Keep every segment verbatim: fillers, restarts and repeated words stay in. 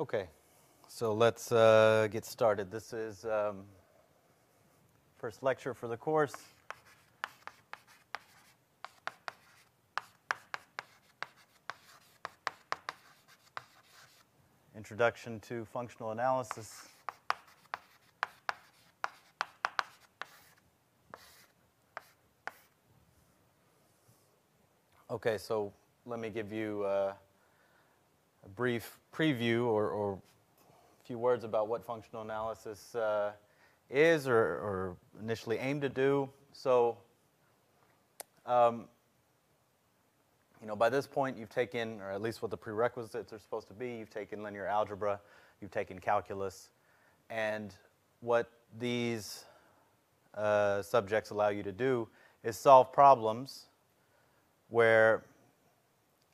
Okay, so let's uh, get started. This is um, first lecture for the course. Introduction to functional analysis. Okay, so let me give you uh, a brief preview or, or a few words about what functional analysis uh, is or, or initially aimed to do. So, um, you know, by this point you've taken, or at least what the prerequisites are supposed to be, you've taken linear algebra, you've taken calculus, and what these uh, subjects allow you to do is solve problems where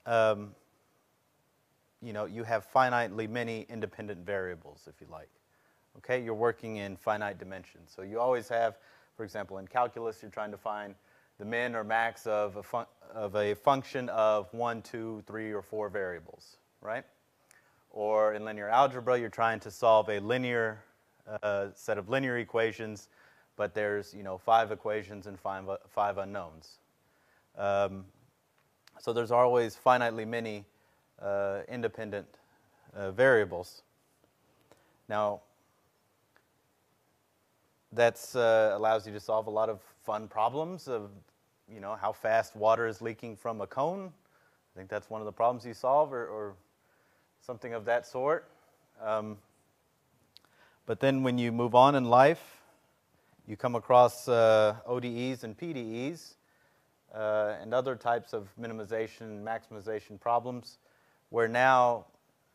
um, you know, you have finitely many independent variables, if you like. Okay, you're working in finite dimensions. So you always have, for example, in calculus, you're trying to find the min or max of a, fun of a function of one, two, three, or four variables, right? Or in linear algebra, you're trying to solve a linear uh, set of linear equations, but there's, you know, five equations and five, uh, five unknowns. Um, so there's always finitely many Uh, independent uh, variables. Now, that's uh, allows you to solve a lot of fun problems of, you know, how fast water is leaking from a cone. I think that's one of the problems you solve, or, or something of that sort. Um, but then when you move on in life, you come across uh, O D Es and P D Es uh, and other types of minimization, maximization problems, where now,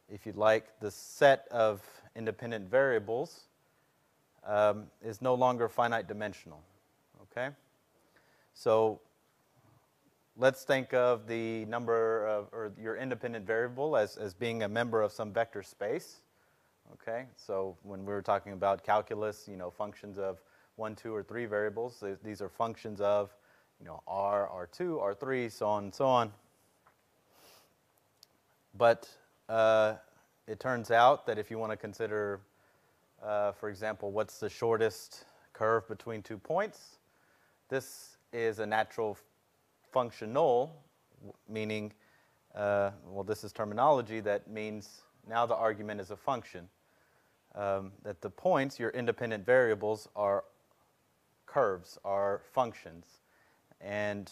if you'd like, the set of independent variables um, is no longer finite dimensional, okay? So let's think of the number of, or your independent variable as, as being a member of some vector space, okay? So when we were talking about calculus, you know, functions of one, two, or three variables, these are functions of, you know, R, R two, R three, so on and so on. But uh, it turns out that if you want to consider, uh, for example, what's the shortest curve between two points, this is a natural functional, meaning, uh, well, this is terminology that means now the argument is a function. Um, that the points, your independent variables, are curves, are functions. And,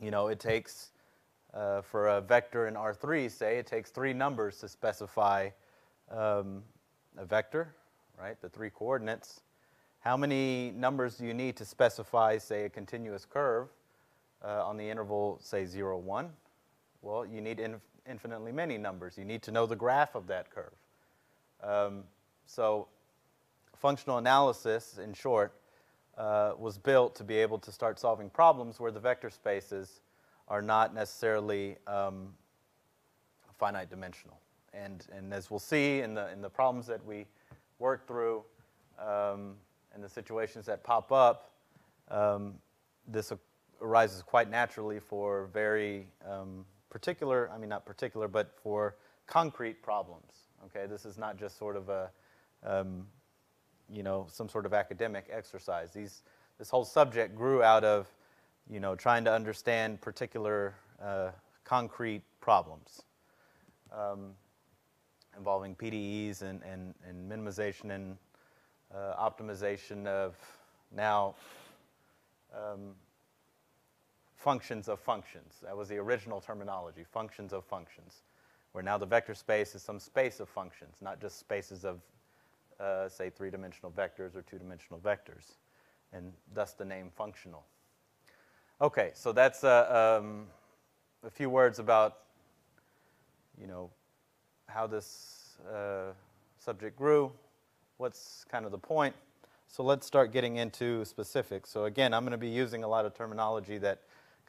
you know, it takes... Uh, for a vector in R three, say, it takes three numbers to specify um, a vector, right, the three coordinates. How many numbers do you need to specify, say, a continuous curve uh, on the interval, say, zero, one? Well, you need inf infinitely many numbers. You need to know the graph of that curve. Um, so functional analysis, in short, uh, was built to be able to start solving problems where the vector spaces are not necessarily um, finite dimensional, and and as we'll see in the in the problems that we work through, um, and the situations that pop up, um, this arises quite naturally for very um, particular. I mean, not particular, but for concrete problems. Okay, this is not just sort of a, um, you know, some sort of academic exercise. These this whole subject grew out of, you know, trying to understand particular uh, concrete problems um, involving P D Es and, and, and minimization and uh, optimization of now um, functions of functions. That was the original terminology, functions of functions, where now the vector space is some space of functions, not just spaces of, uh, say, three-dimensional vectors or two-dimensional vectors, and thus the name functional. Okay, so that's uh, um, a few words about, you know, how this uh, subject grew, what's kind of the point. So let's start getting into specifics. So again, I'm going to be using a lot of terminology that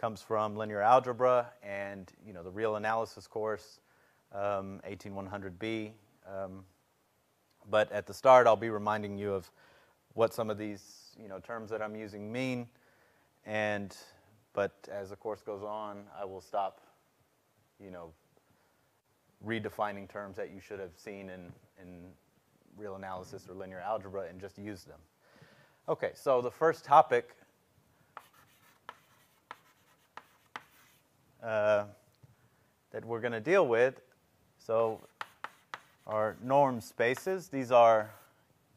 comes from linear algebra and, you know, the real analysis course, um, eighteen one hundred B. Um, but at the start, I'll be reminding you of what some of these, you know, terms that I'm using mean. And But as the course goes on, I will stop, you know, redefining terms that you should have seen in, in real analysis or linear algebra and just used them. Okay, so the first topic uh, that we're going to deal with, so are norm spaces. These are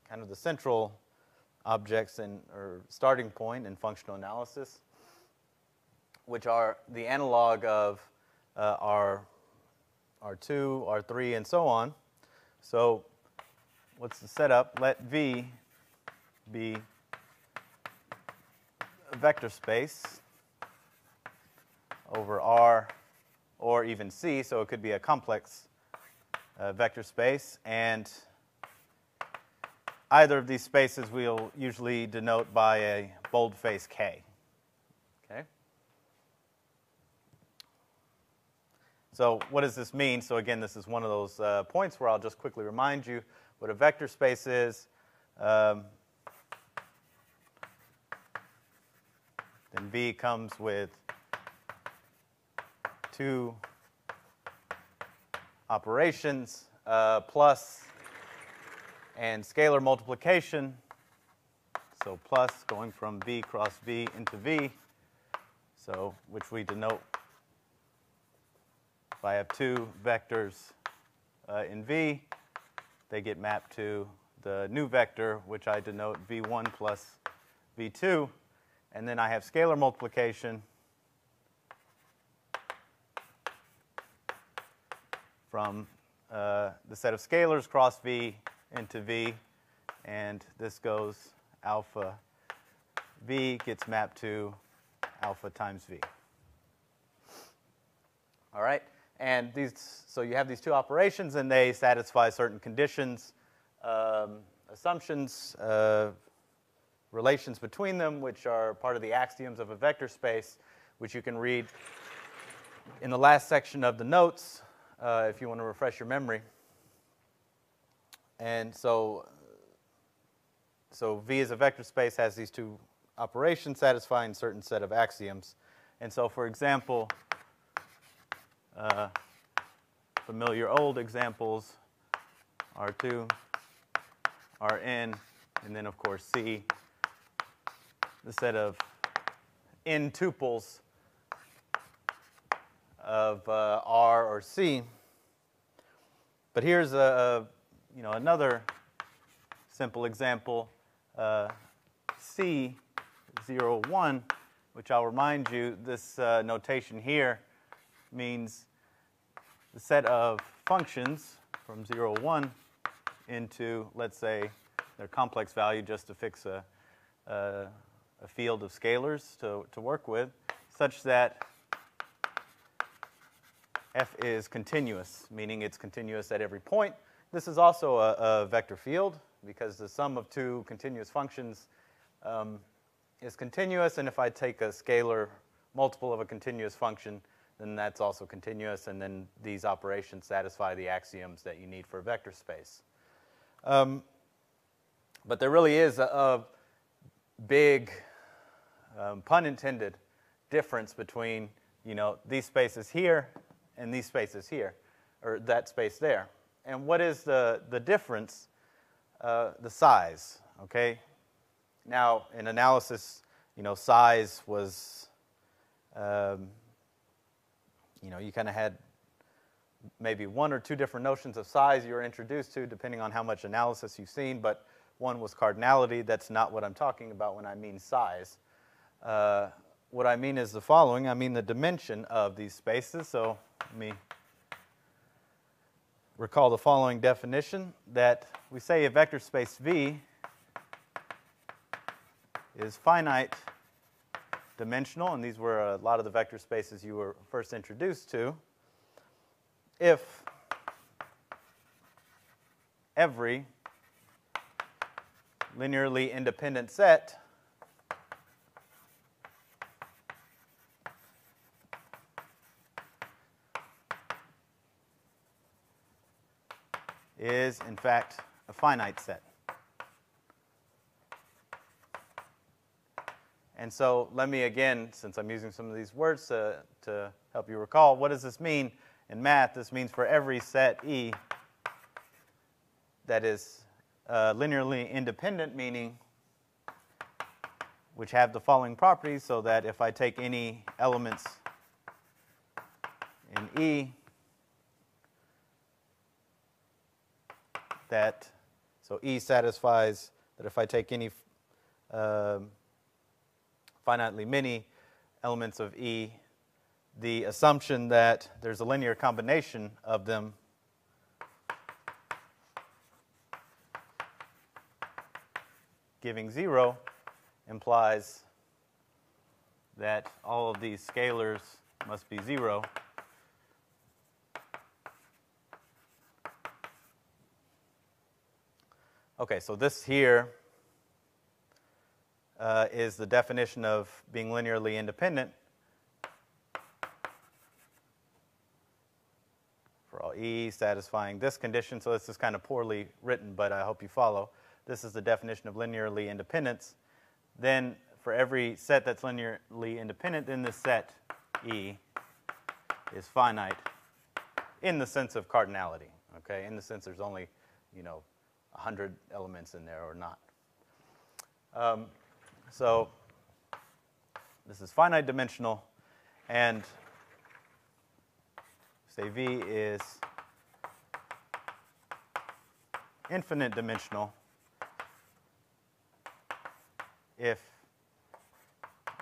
kind of the central objects in, or starting point in functional analysis, which are the analog of uh, our R two, R three, and so on. So what's the setup? Let V be a vector space over R or even C, so it could be a complex uh, vector space. And either of these spaces we'll usually denote by a boldface K. Okay. So what does this mean? So again, this is one of those uh, points where I'll just quickly remind you what a vector space is. Um, then V comes with two operations, uh, plus and scalar multiplication. So plus going from V cross V into V, so which we denote if I have two vectors uh, in V, they get mapped to the new vector, which I denote V one plus V two. And then I have scalar multiplication from uh, the set of scalars cross V into V. And this goes alpha V gets mapped to alpha times V. All right? And these, so you have these two operations, and they satisfy certain conditions, um, assumptions, uh, relations between them, which are part of the axioms of a vector space, which you can read in the last section of the notes uh, if you want to refresh your memory. And so, so V as a vector space has these two operations satisfying a certain set of axioms. And so, for example, Uh, familiar old examples, R two, Rn, and then, of course, C, the set of n tuples of uh, R or C. But here's a, a you know another simple example, uh, C zero one, which I'll remind you, this uh, notation here means the set of functions from zero, one into, let's say, their complex value, just to fix a, a, a field of scalars to, to work with, such that F is continuous, meaning it's continuous at every point. This is also a, a vector field, because the sum of two continuous functions um, is continuous. And if I take a scalar multiple of a continuous function, then that's also continuous, and then these operations satisfy the axioms that you need for a vector space. Um, but there really is a, a big, um, pun intended, difference between you know these spaces here and these spaces here, or that space there. And what is the the difference? Uh, the size. Okay. Now in analysis, you know size was. Um, You know, you kind of had maybe one or two different notions of size you were introduced to, depending on how much analysis you've seen. But one was cardinality. That's not what I'm talking about when I mean size. Uh, what I mean is the following. I mean the dimension of these spaces. So let me recall the following definition, that we say a vector space V is finite dimensional, and these were a lot of the vector spaces you were first introduced to, if every linearly independent set is, in fact, a finite set. And so let me again, since I'm using some of these words to, to help you recall, what does this mean? In math, this means for every set E that is uh, linearly independent, meaning which have the following properties, so that if I take any elements in E that, so E satisfies that if I take any uh, finitely many elements of E, the assumption that there's a linear combination of them giving zero implies that all of these scalars must be zero. Okay, so this here uh, is the definition of being linearly independent for all E satisfying this condition. So this is kind of poorly written, but I hope you follow. This is the definition of linearly independence. Then for every set that's linearly independent, then this set E is finite in the sense of cardinality, okay? In the sense there's only, you know, one hundred elements in there or not. Um, so this is finite dimensional, and say V is infinite dimensional if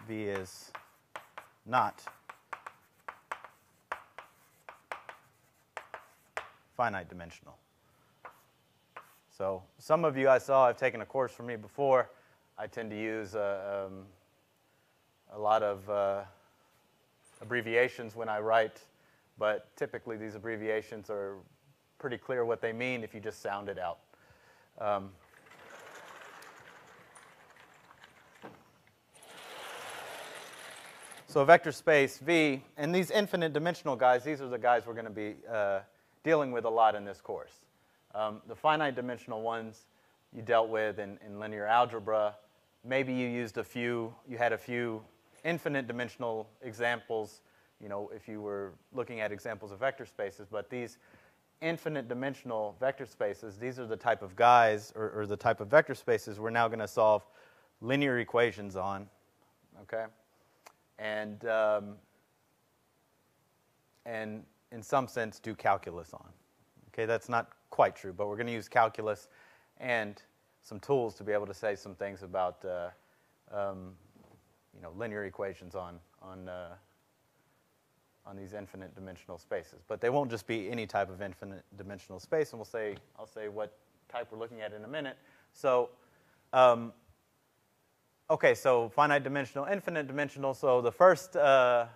V is not finite dimensional. So some of you I saw have taken a course from me before. I tend to use uh, um, a lot of uh, abbreviations when I write, but typically these abbreviations are pretty clear what they mean if you just sound it out. Um, So vector space V, and these infinite dimensional guys, these are the guys we're going to be uh, dealing with a lot in this course. Um, the finite dimensional ones you dealt with in, in linear algebra. Maybe you used a few, you had a few infinite dimensional examples, you know, if you were looking at examples of vector spaces, but these infinite dimensional vector spaces, these are the type of guys or, or the type of vector spaces we're now going to solve linear equations on, okay? And, um, and in some sense do calculus on. Okay, that's not quite true, but we're going to use calculus and some tools to be able to say some things about uh, um, you know, linear equations on, on, uh, on these infinite dimensional spaces. But they won't just be any type of infinite dimensional space, and we'll say, I'll say what type we're looking at in a minute. So, um, okay, so finite dimensional, infinite dimensional. So the first uh,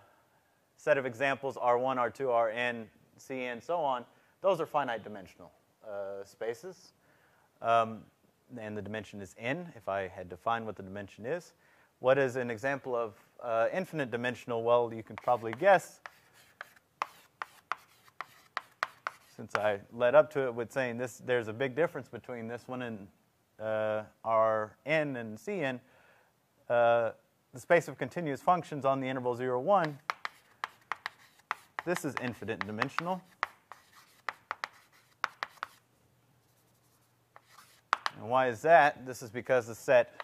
set of examples, R one, R two, Rn, Cn, so on, those are finite dimensional uh, spaces. Um, and the dimension is n, if I had defined what the dimension is. What is an example of uh, infinite dimensional? Well, you can probably guess, since I led up to it with saying this, there's a big difference between this one and uh, Rn and Cn. Uh, the space of continuous functions on the interval zero, one, this is infinite dimensional. And why is that? This is because the set,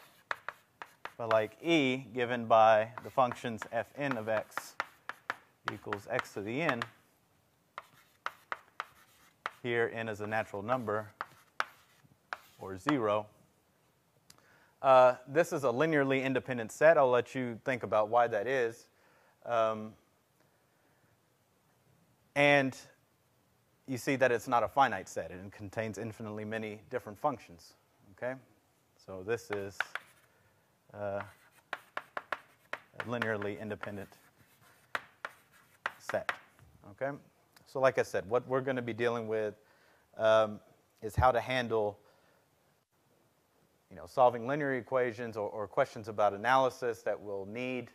well, like E given by the functions fn of x equals x to the n, here n is a natural number, or zero. Uh, this is a linearly independent set. I'll let you think about why that is. Um, and you see that it's not a finite set. It contains infinitely many different functions. Okay? So this is uh, a linearly independent set. Okay? So like I said, what we're going to be dealing with um, is how to handle you know, solving linear equations or, or questions about analysis that we'll need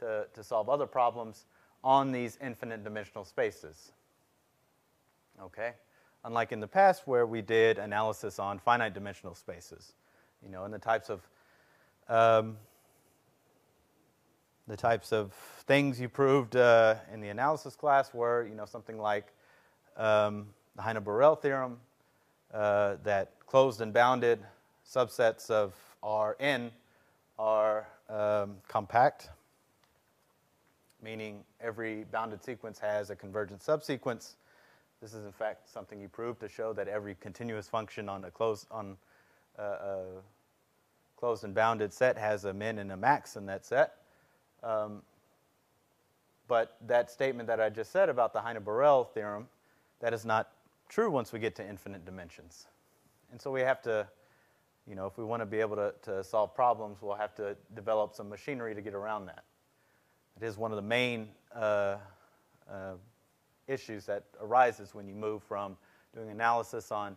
to, to solve other problems on these infinite dimensional spaces. Okay? Unlike in the past where we did analysis on finite dimensional spaces, you know, and the types of um, the types of things you proved uh, in the analysis class were, you know, something like um, the Heine-Borel theorem, uh, that closed and bounded subsets of Rn are um, compact, meaning every bounded sequence has a convergent subsequence. This is in fact something you proved to show that every continuous function on a closed on uh, a closed and bounded set has a min and a max in that set. Um, but that statement that I just said about the Heine-Borel theorem, that is not true once we get to infinite dimensions. And so we have to, you know, if we want to be able to, to solve problems, we'll have to develop some machinery to get around that. It is one of the main uh, uh, issues that arises when you move from doing analysis on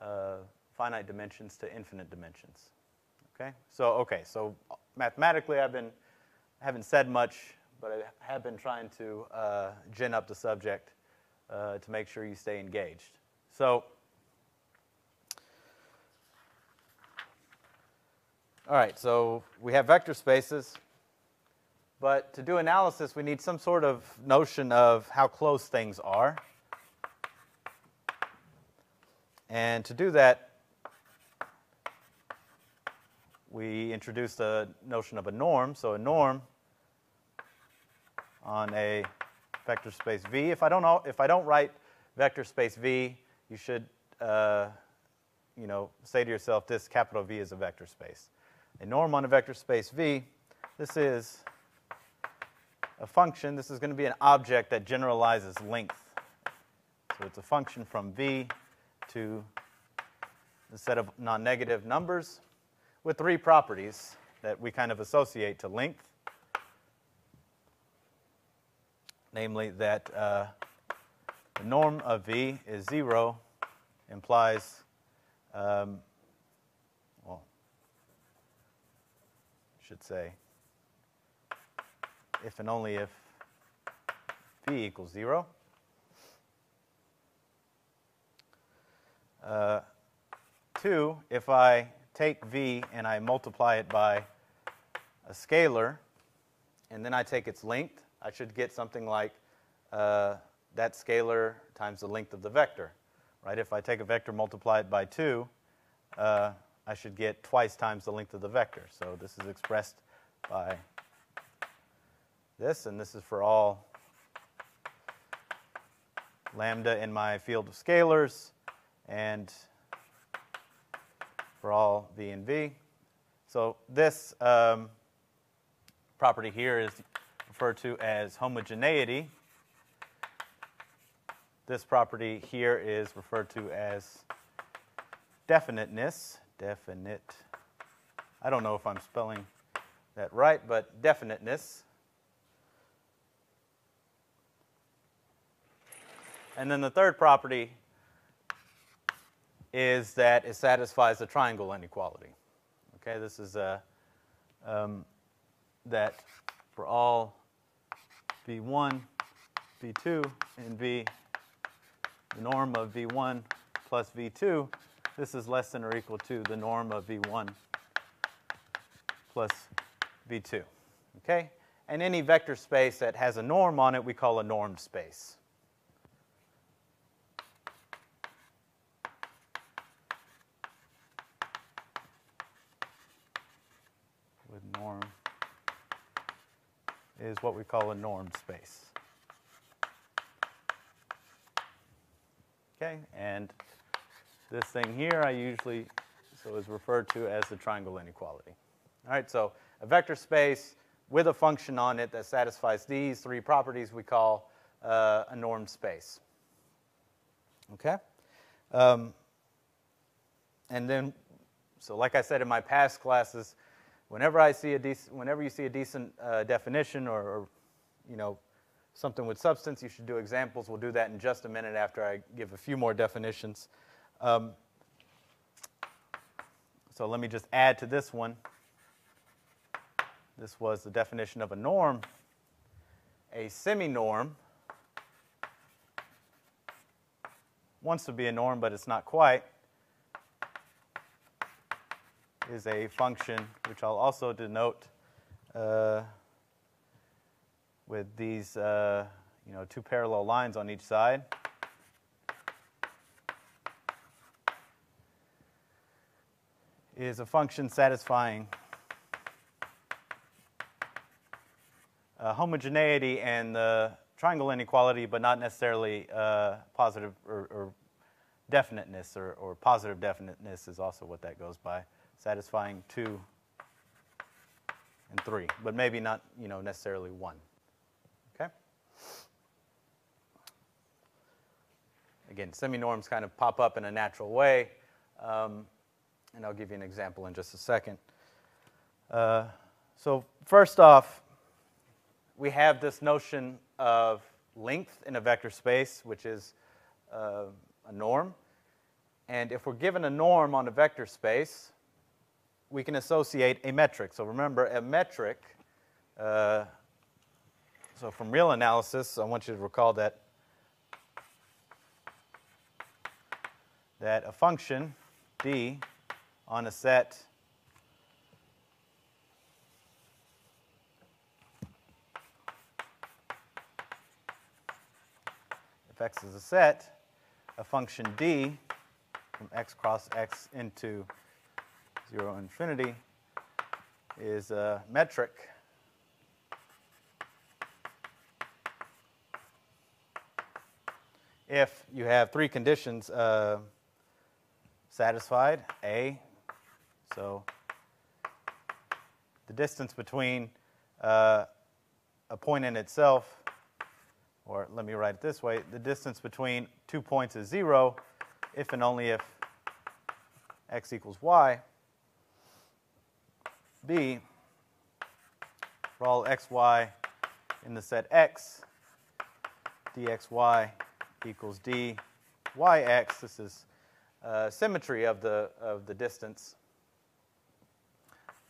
uh, finite dimensions to infinite dimensions. Okay? So, okay, so mathematically I've been, I haven't said much, but I have been trying to uh, gin up the subject uh, to make sure you stay engaged. So, all right, so we have vector spaces. But to do analysis, we need some sort of notion of how close things are. And to do that, we introduced the notion of a norm. So a norm on a vector space V. If I don't know, if I don't write vector space V, you should, uh, you know, say to yourself, this capital V is a vector space. A norm on a vector space V. This is a function. This is going to be an object that generalizes length. So it's a function from V to a set of non-negative numbers with three properties that we kind of associate to length. Namely, that uh, the norm of V is zero implies, um, well, I should say, if and only if V equals zero. Uh, two, if I take V and I multiply it by a scalar, and then I take its length, I should get something like uh, that scalar times the length of the vector, right? If I take a vector, multiply it by two, uh, I should get twice times the length of the vector. So this is expressed by this, and this is for all lambda in my field of scalars and for all V and V. So this um, property here is referred to as homogeneity. This property here is referred to as definiteness. Definite. I don't know if I'm spelling that right, but definiteness. And then the third property is that it satisfies the triangle inequality. Okay, this is a, um, that for all v one, v two, and v, the norm of v one plus v two, this is less than or equal to the norm of v one plus v two. Okay, and any vector space that has a norm on it we call a normed space. Norm is what we call a normed space. Okay, and this thing here I usually, so is referred to as the triangle inequality. All right, so a vector space with a function on it that satisfies these three properties we call uh, a normed space. Okay, um, and then, so like I said in my past classes, Whenever I see a dec whenever you see a decent uh, definition or, or, you know, something with substance, you should do examples. We'll do that in just a minute after I give a few more definitions. Um, so let me just add to this one. This was the definition of a norm. A semi-norm wants to be a norm, but it's not quite. Is a function which I'll also denote uh, with these, uh, you know, two parallel lines on each side. is a function satisfying uh, homogeneity and the triangle inequality, but not necessarily uh, positive or, or definiteness, or, or positive definiteness is also what that goes by, satisfying two and three, but maybe not, you know, necessarily one. Okay. Again, semi-norms kind of pop up in a natural way, um, and I'll give you an example in just a second. Uh, so first off, we have this notion of length in a vector space, which is uh, a norm. And if we're given a norm on a vector space, we can associate a metric. So remember, a metric, uh, so from real analysis, I want you to recall that, that a function D on a set if X is a set, a function D from X cross X into zero infinity is a metric if you have three conditions uh, satisfied. A, so the distance between uh, a point in itself, or let me write it this way, the distance between two points is zero if and only if X equals Y. B, for all xy in the set X, dxy equals dyx. This is uh, symmetry of the, of the distance.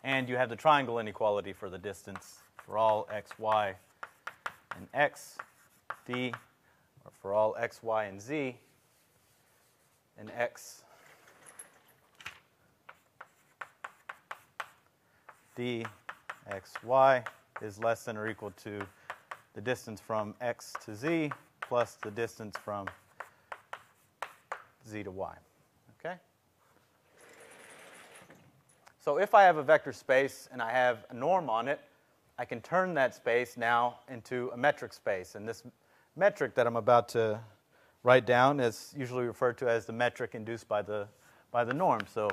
And you have the triangle inequality for the distance for all xy in X. D, or for all x, y, and z, and x, d, x, y is less than or equal to the distance from x to z plus the distance from z to y. Okay? So if I have a vector space and I have a norm on it, I can turn that space now into a metric space, and this metric that I'm about to write down is usually referred to as the metric induced by the, by the norm. So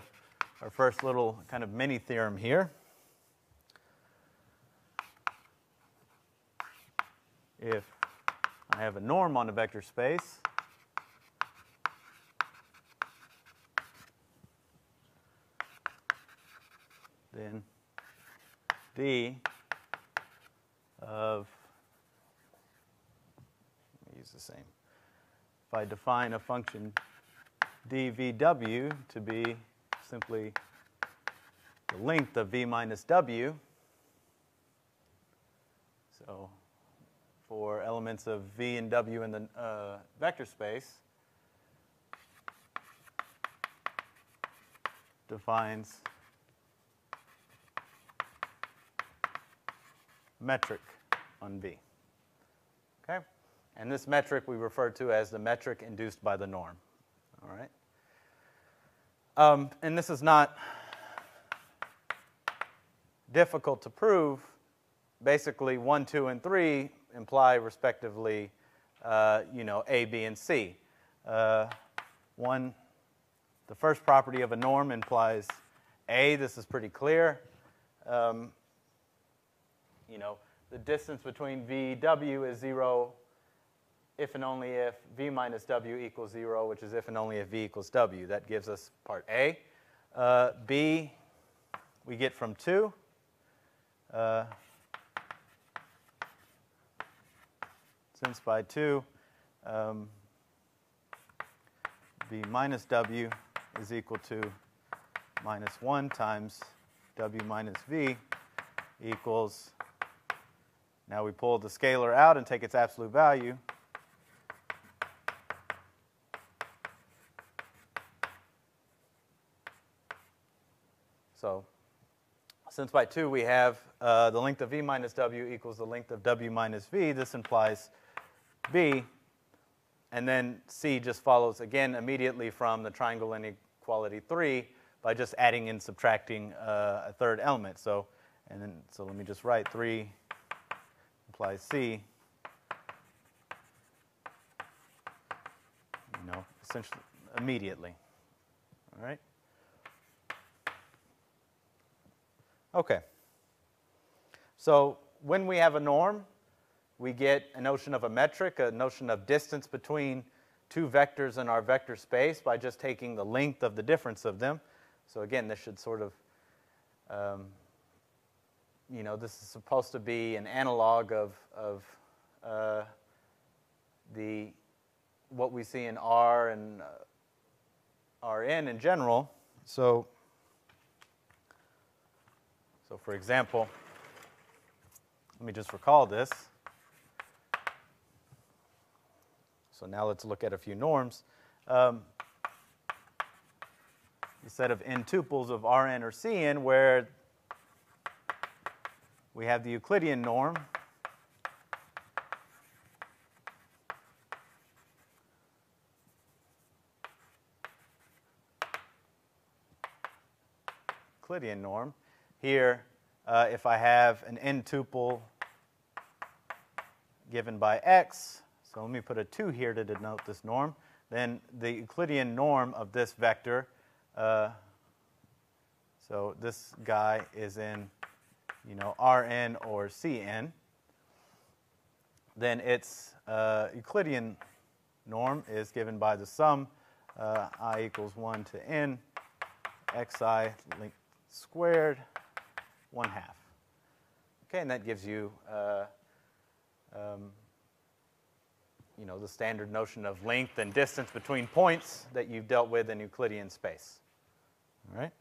our first little kind of mini theorem here. If I have a norm on a vector space, then D of the same. If I define a function dvw to be simply the length of v minus w, so for elements of v and w in the uh, vector space, defines metric on v. Okay? And this metric we refer to as the metric induced by the norm. All right. Um, and this is not difficult to prove. Basically, one, two, and three imply respectively, uh, you know, A, B, and C. Uh, one, the first property of a norm implies A. This is pretty clear. Um, you know, the distance between V, W is zero. If and only if v minus w equals zero, which is if and only if v equals w. That gives us part A. Uh, B, we get from two. Uh, since by two, um, v minus w is equal to minus one times w minus v equals, now we pull the scalar out and take its absolute value, so since by two we have uh, the length of v minus w equals the length of w minus v, this implies b. And then C just follows again immediately from the triangle inequality three, by just adding and subtracting uh, a third element. So, and then, so let me just write three implies C. You know, essentially immediately. All right. Okay. So when we have a norm, we get a notion of a metric, a notion of distance between two vectors in our vector space by just taking the length of the difference of them. So again, this should sort of, um, you know, this is supposed to be an analog of, of uh, the, what we see in R and uh, Rn in general. So, so for example, let me just recall this. So now let's look at a few norms. Um, a set of n tuples of Rn or Cn where we have the Euclidean norm Euclidean norm. Here, uh, if I have an n tuple given by x, so let me put a two here to denote this norm. Then the Euclidean norm of this vector, uh, so this guy is in, you know, Rn or Cn. Then its uh, Euclidean norm is given by the sum uh, I equals one to n xi length squared one half. Okay, and that gives you. Uh, um, You know, the standard notion of length and distance between points that you've dealt with in Euclidean space. All right?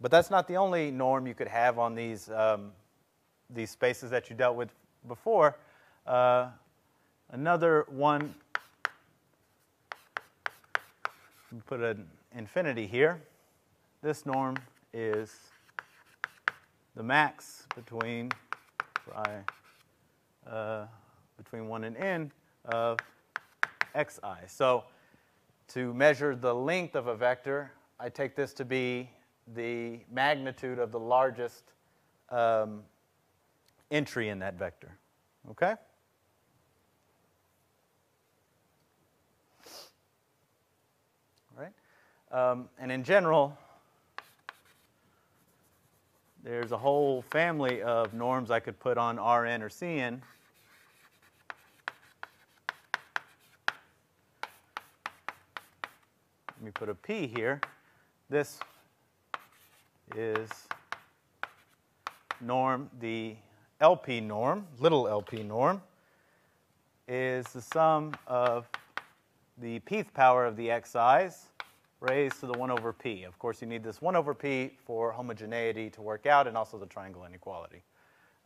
But that's not the only norm you could have on these, um, these spaces that you dealt with before. Uh, another one, put an infinity here. This norm is the max between, uh, between one and n. Of xi. So to measure the length of a vector, I take this to be the magnitude of the largest um, entry in that vector. Okay? All right. Um, and in general, there's a whole family of norms I could put on Rn or Cn. Let me put a P here. This is norm, the L P norm, little L P norm, is the sum of the pth power of the xi's raised to the one over P. Of course, you need this one over P for homogeneity to work out and also the triangle inequality.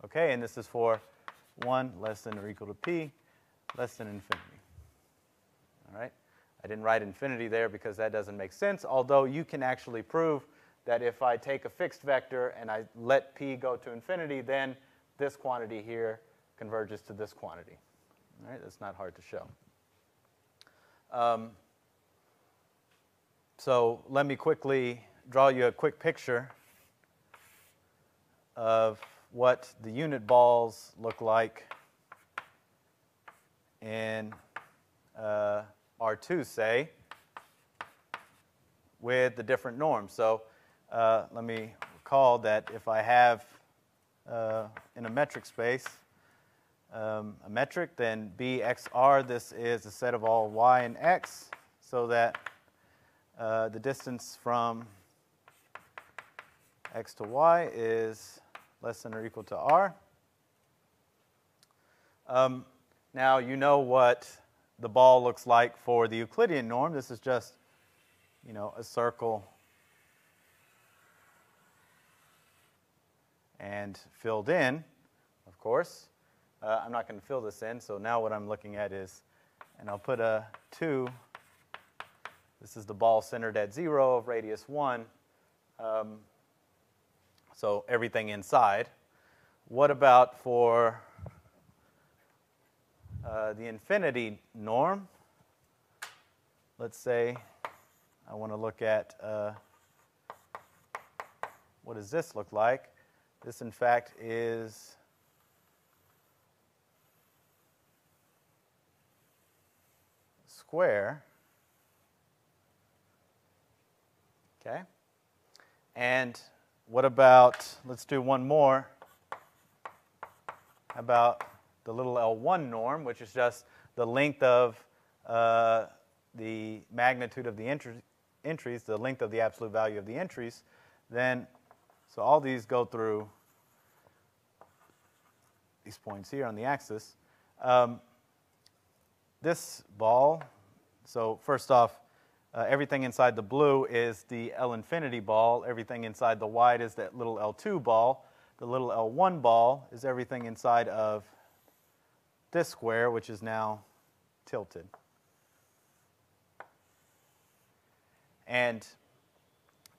Okay, and this is for one less than or equal to P, less than infinity. All right? I didn't write infinity there because that doesn't make sense, although you can actually prove that if I take a fixed vector and I let p go to infinity, then this quantity here converges to this quantity. All right, that's not hard to show. Um, so let me quickly draw you a quick picture of what the unit balls look like in uh, R two, say, with the different norms. So uh, let me recall that if I have uh, in a metric space um, a metric, then B X R, this is the set of all y and x, so that uh, the distance from x to y is less than or equal to r. Um, now you know what the ball looks like for the Euclidean norm. This is just, you know, a circle and filled in, of course. Uh, I'm not going to fill this in, so now what I'm looking at is, and I'll put a two. This is the ball centered at zero of radius one. Um, so everything inside. What about for Uh, the infinity norm? Let's say I want to look at uh, what does this look like? This, in fact, is square. Okay? And what about, let's do one more, about the little L one norm, which is just the length of uh, the magnitude of the entry, entries, the length of the absolute value of the entries. Then, so all these go through these points here on the axis. Um, this ball, so first off, Uh, everything inside the blue is the L infinity ball. Everything inside the white is that little L two ball. The little L one ball is everything inside of this square, which is now tilted. And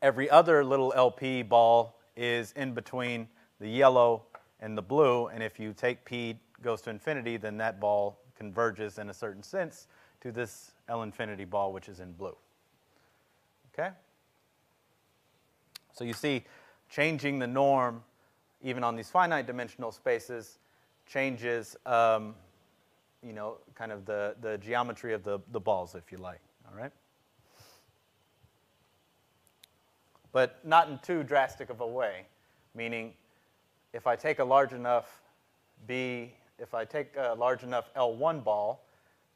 every other little L P ball is in between the yellow and the blue. And if you take P goes to infinity, then that ball converges in a certain sense to this L infinity ball, which is in blue. Okay? So you see, changing the norm, even on these finite dimensional spaces, changes, um, you know, kind of the, the geometry of the, the balls, if you like. All right? But not in too drastic of a way, meaning if I take a large enough B, if I take a large enough L one ball,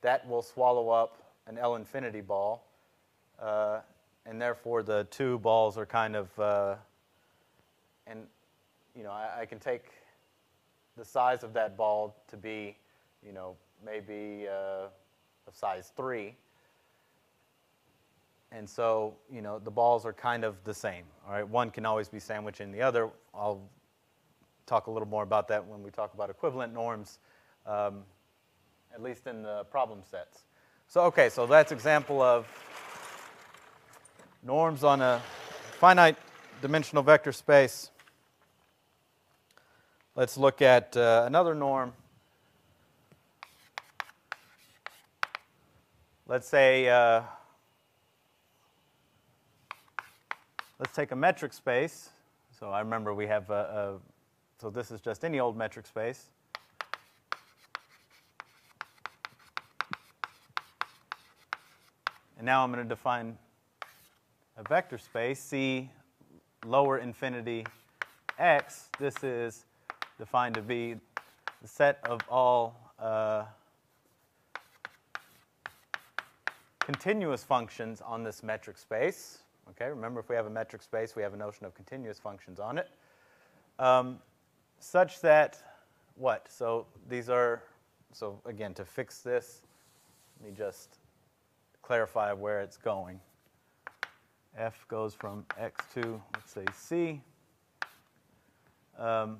that will swallow up an L infinity ball, uh, and therefore the two balls are kind of, uh, and you know, I, I can take the size of that ball to be, you know, maybe uh, of size three, and so you know the balls are kind of the same. All right, one can always be sandwiching the other. I'll talk a little more about that when we talk about equivalent norms, um, at least in the problem sets. So, okay, so that's example of norms on a finite dimensional vector space. Let's look at uh, another norm. Let's say, uh, let's take a metric space. So I remember we have a, a so this is just any old metric space. And now I'm going to define a vector space, C lower infinity X. This is defined to be the set of all uh, continuous functions on this metric space. Okay, remember, if we have a metric space, we have a notion of continuous functions on it, um, such that what? So these are, so again, to fix this, let me just clarify where it's going. F goes from X to, let's say, C, um,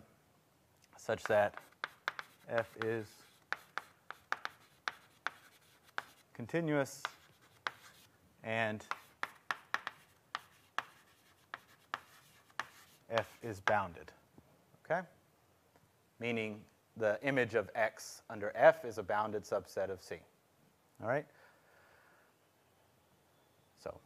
such that F is continuous and F is bounded. Okay? Meaning the image of X under F is a bounded subset of C. All right? So,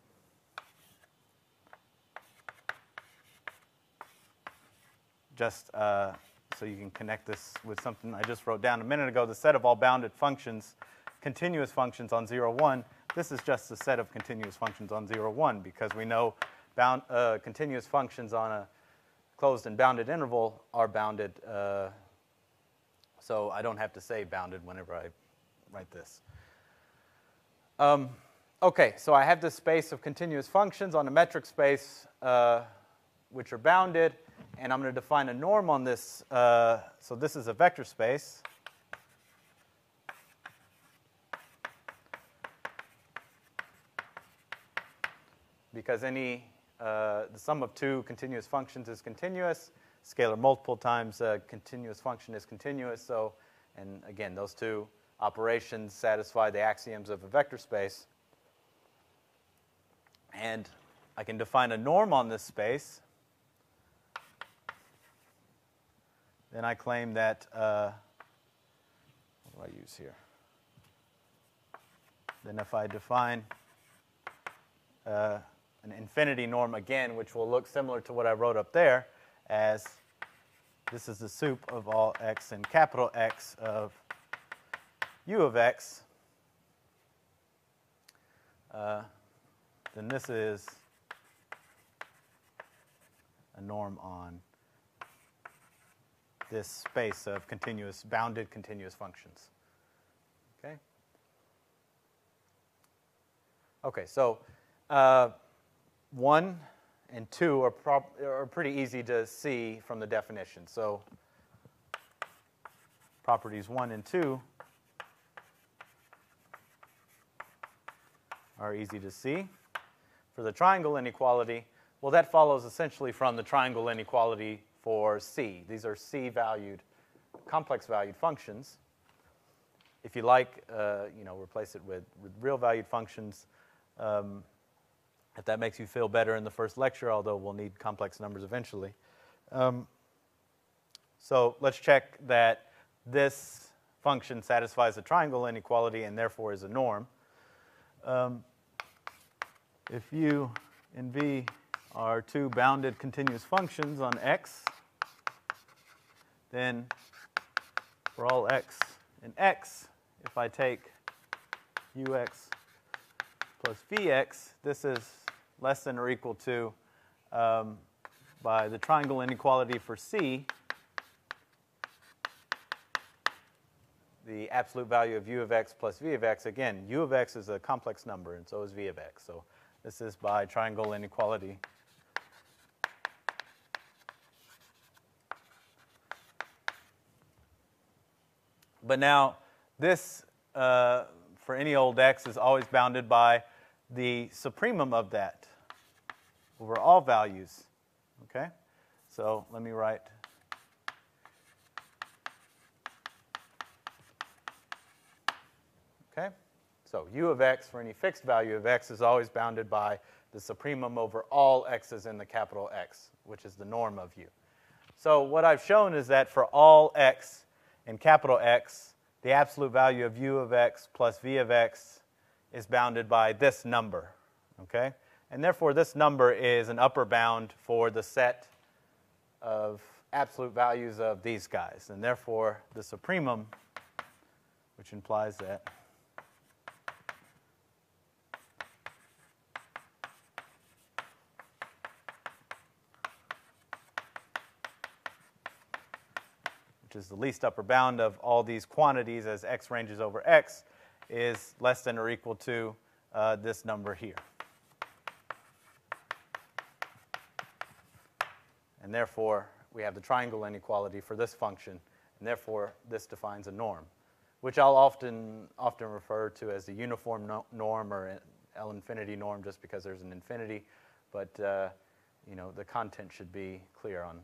just uh, so you can connect this with something I just wrote down a minute ago, the set of all bounded functions, continuous functions on zero one, this is just the set of continuous functions on zero one, because we know bound, uh, continuous functions on a closed and bounded interval are bounded. Uh, so I don't have to say bounded whenever I write this. Um, Okay, so I have this space of continuous functions on a metric space, uh, which are bounded, and I'm going to define a norm on this. Uh, so this is a vector space. Because any, uh, the sum of two continuous functions is continuous. Scalar multiple times a continuous function is continuous. So, and again, those two operations satisfy the axioms of a vector space. And I can define a norm on this space. Then I claim that, uh, what do I use here? Then if I define uh, an infinity norm again, which will look similar to what I wrote up there as this is the soup of all x and capital X of u of x. Uh, then this is a norm on this space of continuous, bounded continuous functions. Okay. Okay. So uh, one and two are, prob are pretty easy to see from the definition. So properties one and two are easy to see. For the triangle inequality, well, that follows essentially from the triangle inequality for C. These are C-valued, complex-valued functions. If you like, uh, you know, replace it with, with real-valued functions. Um, if that makes you feel better in the first lecture, although we'll need complex numbers eventually. Um, so let's check that this function satisfies the triangle inequality and therefore is a norm. Um, if u and v are two bounded continuous functions on x, then for all x in x, if I take ux plus vx, this is less than or equal to, um, by the triangle inequality for C, the absolute value of u of x plus v of x. Again, u of x is a complex number, and so is v of x. So this is by triangle inequality . But now, this, uh, for any old x, is always bounded by the supremum of that over all values. Okay? So let me write okay? So u of x for any fixed value of x is always bounded by the supremum over all x's in the capital X, which is the norm of u. So what I've shown is that for all x in capital X, the absolute value of u of x plus v of x is bounded by this number, okay? And therefore, this number is an upper bound for the set of absolute values of these guys. And therefore, the supremum, which implies that is the least upper bound of all these quantities as x ranges over x, is less than or equal to uh, this number here. And therefore, we have the triangle inequality for this function, and therefore, this defines a norm, which I'll often, often refer to as the uniform no norm or L infinity norm just because there's an infinity. But uh, you know, the content should be clear on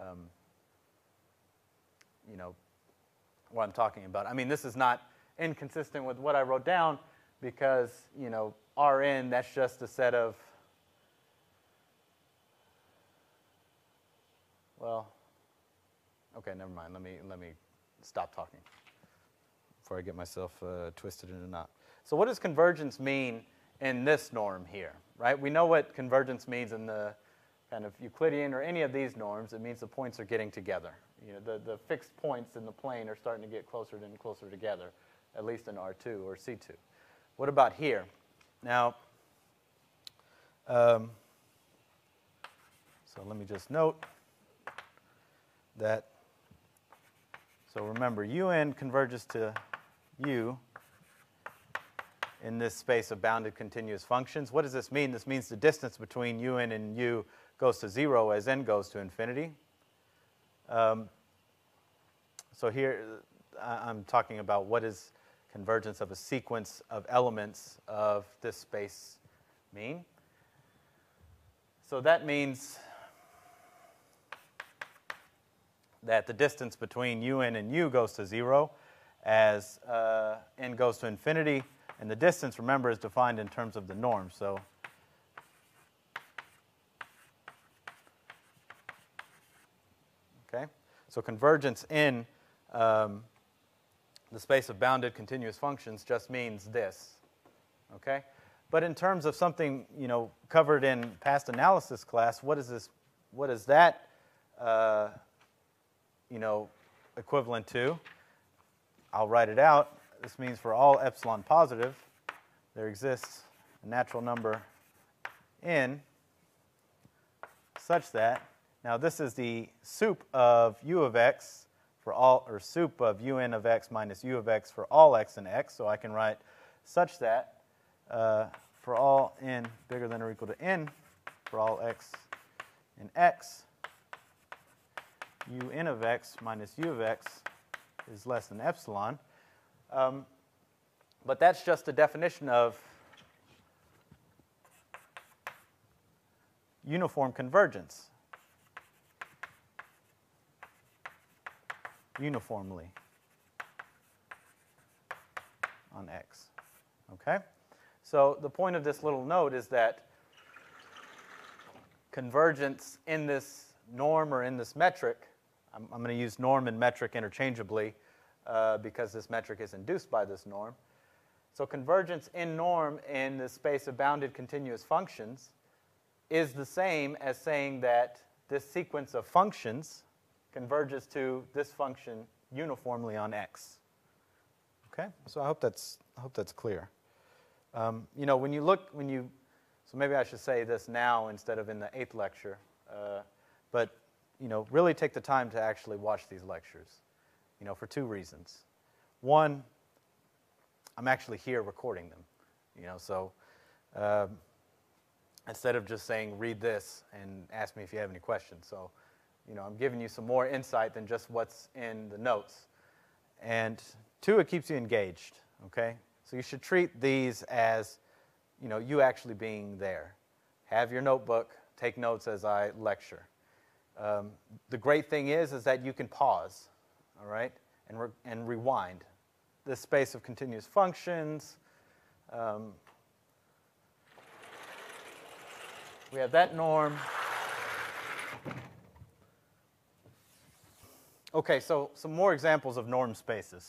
um, you know, what I'm talking about. I mean, this is not inconsistent with what I wrote down because, you know, R n, that's just a set of, well, okay, never mind. Let me, let me stop talking before I get myself uh, twisted into a knot. So what does convergence mean in this norm here, right? We know what convergence means in the kind of Euclidean or any of these norms. It means the points are getting together. You know, the, the fixed points in the plane are starting to get closer and closer together, at least in R two or C two. What about here? Now, um, so let me just note that, so remember, U n converges to U in this space of bounded continuous functions. What does this mean? This means the distance between U n and U goes to zero as n goes to infinity. Um, so here I'm talking about what is convergence of a sequence of elements of this space mean. So that means that the distance between U n and U goes to zero as uh, n goes to infinity. And the distance, remember, is defined in terms of the norm. So So convergence in um, the space of bounded continuous functions just means this, okay? But in terms of something, you know, covered in past analysis class, what is this? What is that, uh, you know, equivalent to? I'll write it out. This means for all epsilon positive, there exists a natural number n such that, now this is the soup of u of x for all, or soup of un of x minus u of x for all x and x. So I can write such that uh, for all n bigger than or equal to n, for all x and x, un of x minus u of x is less than epsilon. Um, but that's just a definition of uniform convergence uniformly on x. Okay? So the point of this little note is that convergence in this norm or in this metric, I'm, I'm going to use norm and metric interchangeably uh, because this metric is induced by this norm. So convergence in norm in the space of bounded continuous functions is the same as saying that this sequence of functions converges to this function uniformly on x. Okay, so I hope that's I hope that's clear. Um, you know, when you look, when you, so maybe I should say this now instead of in the eighth lecture. Uh, but you know, really take the time to actually watch these lectures. You know, for two reasons. One, I'm actually here recording them. You know, so. Uh, Instead of just saying, read this and ask me if you have any questions. So, you know, I'm giving you some more insight than just what's in the notes. And two, it keeps you engaged, okay? So you should treat these as, you know, you actually being there. Have your notebook, take notes as I lecture. Um, the great thing is, is that you can pause, all right, and, re and rewind. This space of continuous functions, um, we have that norm. Okay, so some more examples of norm spaces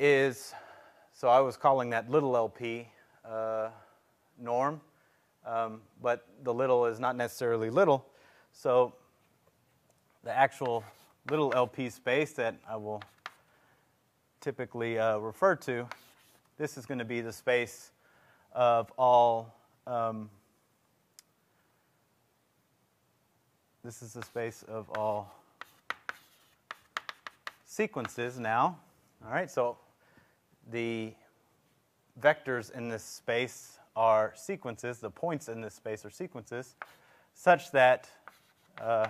is, so I was calling that little L P uh, norm, um, but the little is not necessarily little. So the actual little L P space that I will typically uh, refer to, this is going to be the space of all, um, this is the space of all sequences now. All right, so the vectors in this space are sequences, the points in this space are sequences, such that, uh,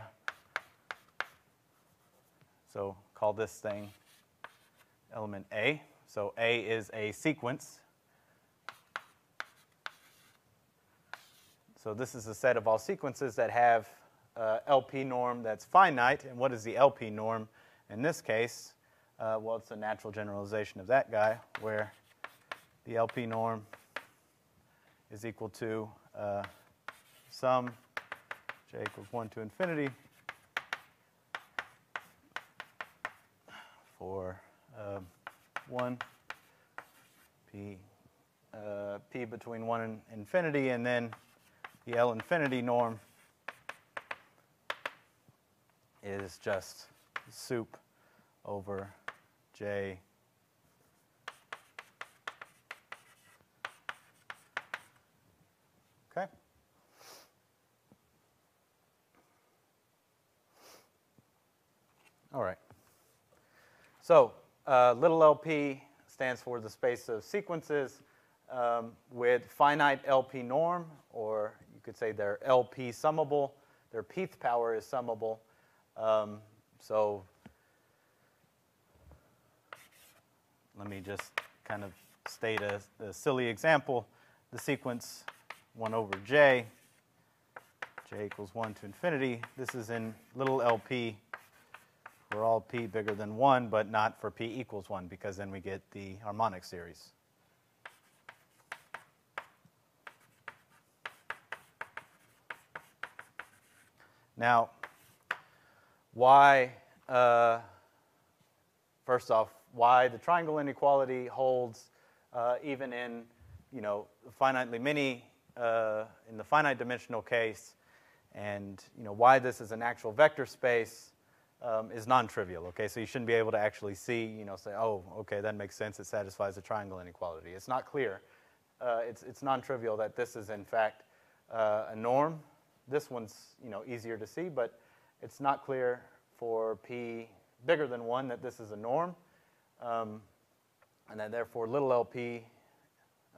so call this thing element A. So A is a sequence. So this is a set of all sequences that have uh, L P norm that's finite. And what is the L P norm in this case? Uh, well, it's a natural generalization of that guy, where the L P norm is equal to uh, sum j equals one to infinity for uh, one p uh, p between one and infinity, and then the L infinity norm is just soup over J okay. All right. So uh, little L P stands for the space of sequences um, with finite L P norm, or could say they're L P summable, their pth power is summable. Um, so let me just kind of state a, a silly example. The sequence one over j, j equals one to infinity. This is in little L P for all p bigger than one, but not for p equals one, because then we get the harmonic series. Now, why, uh, first off, why the triangle inequality holds uh, even in, you know, finitely many, uh, in the finite dimensional case, and, you know, why this is an actual vector space um, is non-trivial, okay? So you shouldn't be able to actually see, you know, say, oh, okay, that makes sense, it satisfies the triangle inequality. It's not clear. Uh, it's it's non-trivial that this is, in fact, uh, a norm. This one's, you know, easier to see, but it's not clear for p bigger than one that this is a norm, um, and that therefore little L P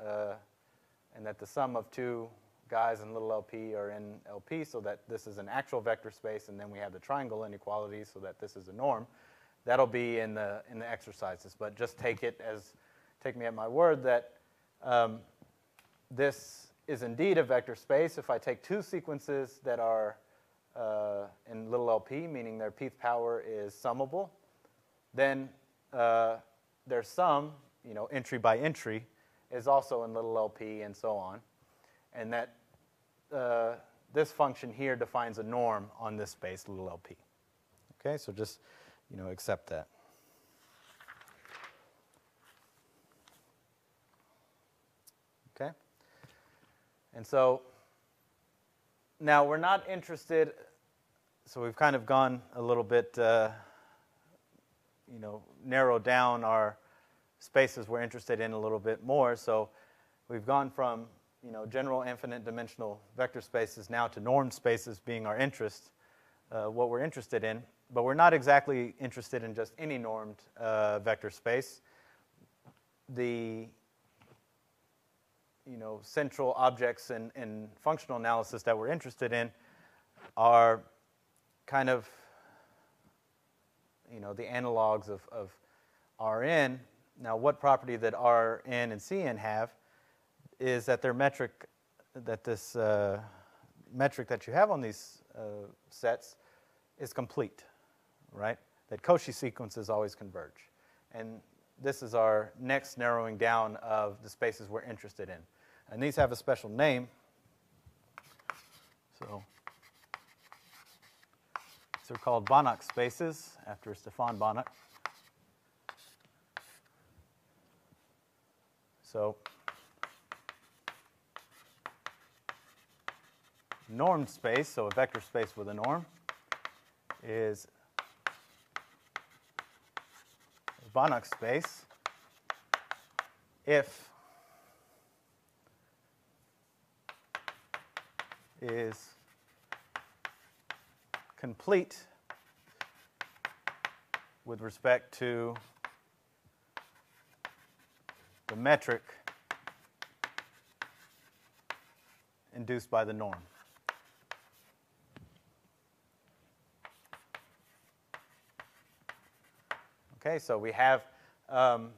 uh, and that the sum of two guys in little L P are in L P, so that this is an actual vector space, and then we have the triangle inequality, so that this is a norm. That'll be in the in the exercises, but just take it as take me at my word that um, this is indeed a vector space if I take two sequences that are Uh, in little L P, meaning their pth power is summable, then uh, their sum, you know, entry by entry, is also in little L P and so on, and that uh, this function here defines a norm on this space little L P. Okay, so just, you know, accept that. Okay, and so. Now, we're not interested, so we've kind of gone a little bit, uh, you know, narrowed down our spaces we're interested in a little bit more. So we've gone from, you know, general infinite dimensional vector spaces now to norm spaces being our interest, uh, what we're interested in. But we're not exactly interested in just any normed uh, vector space. The you know, central objects in, in functional analysis that we're interested in are kind of, you know, the analogs of, of R N. Now, what property that R N and C N have is that their metric, that this uh, metric that you have on these uh, sets is complete, right? That Cauchy sequences always converge. And this is our next narrowing down of the spaces we're interested in. And these have a special name. So these are called Banach spaces after Stefan Banach. So normed space, so a vector space with a norm, is Banach space if is complete with respect to the metric induced by the norm. Okay, so we have, um,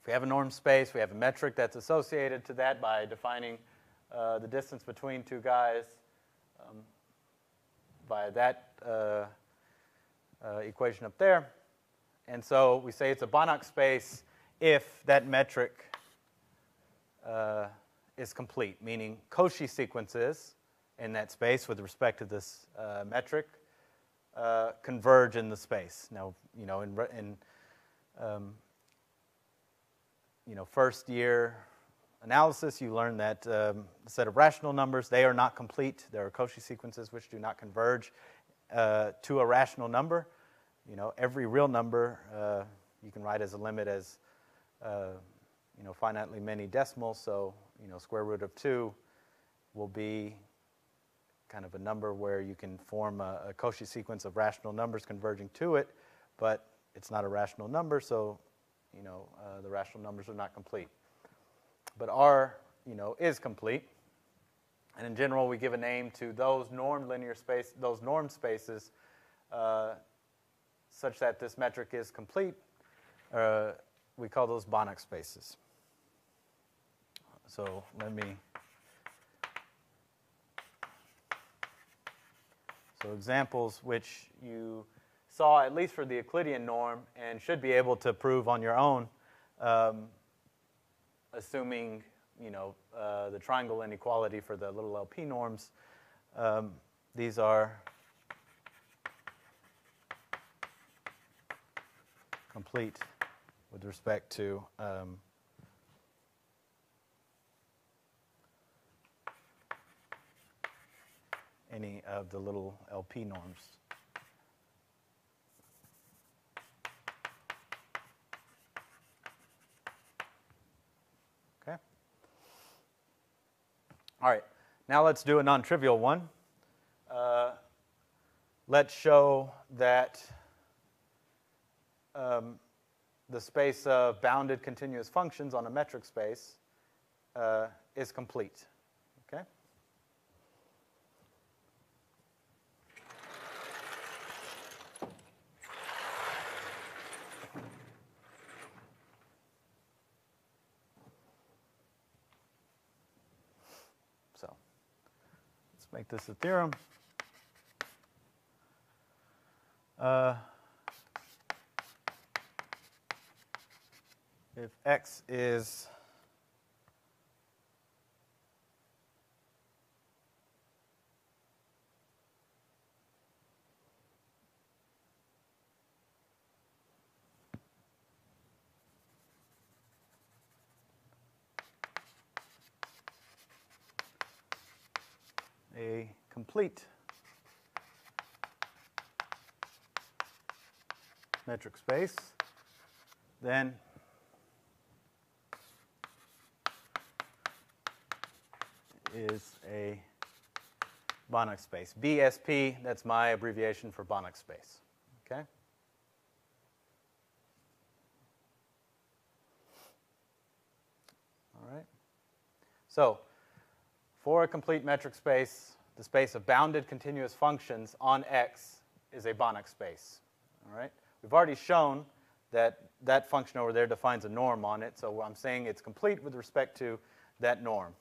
if we have a norm space, we have a metric that's associated to that by defining uh, the distance between two guys um, by that uh, uh, equation up there. And so we say it's a Banach space if that metric uh, is complete, meaning Cauchy sequences in that space with respect to this uh, metric Uh, converge in the space. Now, you know, in, in um, you know, first year analysis, you learn that um, the set of rational numbers, they are not complete. There are Cauchy sequences which do not converge uh, to a rational number. You know, every real number uh, you can write as a limit as uh, you know, finitely many decimals. So, you know, square root of two will be kind of a number where you can form a, a Cauchy sequence of rational numbers converging to it, but it's not a rational number, so, you know, uh, the rational numbers are not complete. But R, you know, is complete, and in general, we give a name to those normed linear space, those normed spaces, uh, such that this metric is complete. Uh, we call those Banach spaces. So let me. So examples which you saw, at least for the Euclidean norm, and should be able to prove on your own, um, assuming, you know, uh, the triangle inequality for the little L P norms. Um, these are complete with respect to um, any of the little L P norms. Okay? All right. Now let's do a non-trivial one. Uh, let's show that um, the space of bounded continuous functions on a metric space uh, is complete. Okay? So let's make this a theorem. Uh, If X is a complete metric space, then is a Banach space. B S P, that's my abbreviation for Banach space. Okay? All right. So, for a complete metric space, the space of bounded continuous functions on X is a Banach space. All right? We've already shown that that function over there defines a norm on it, so I'm saying it's complete with respect to that norm.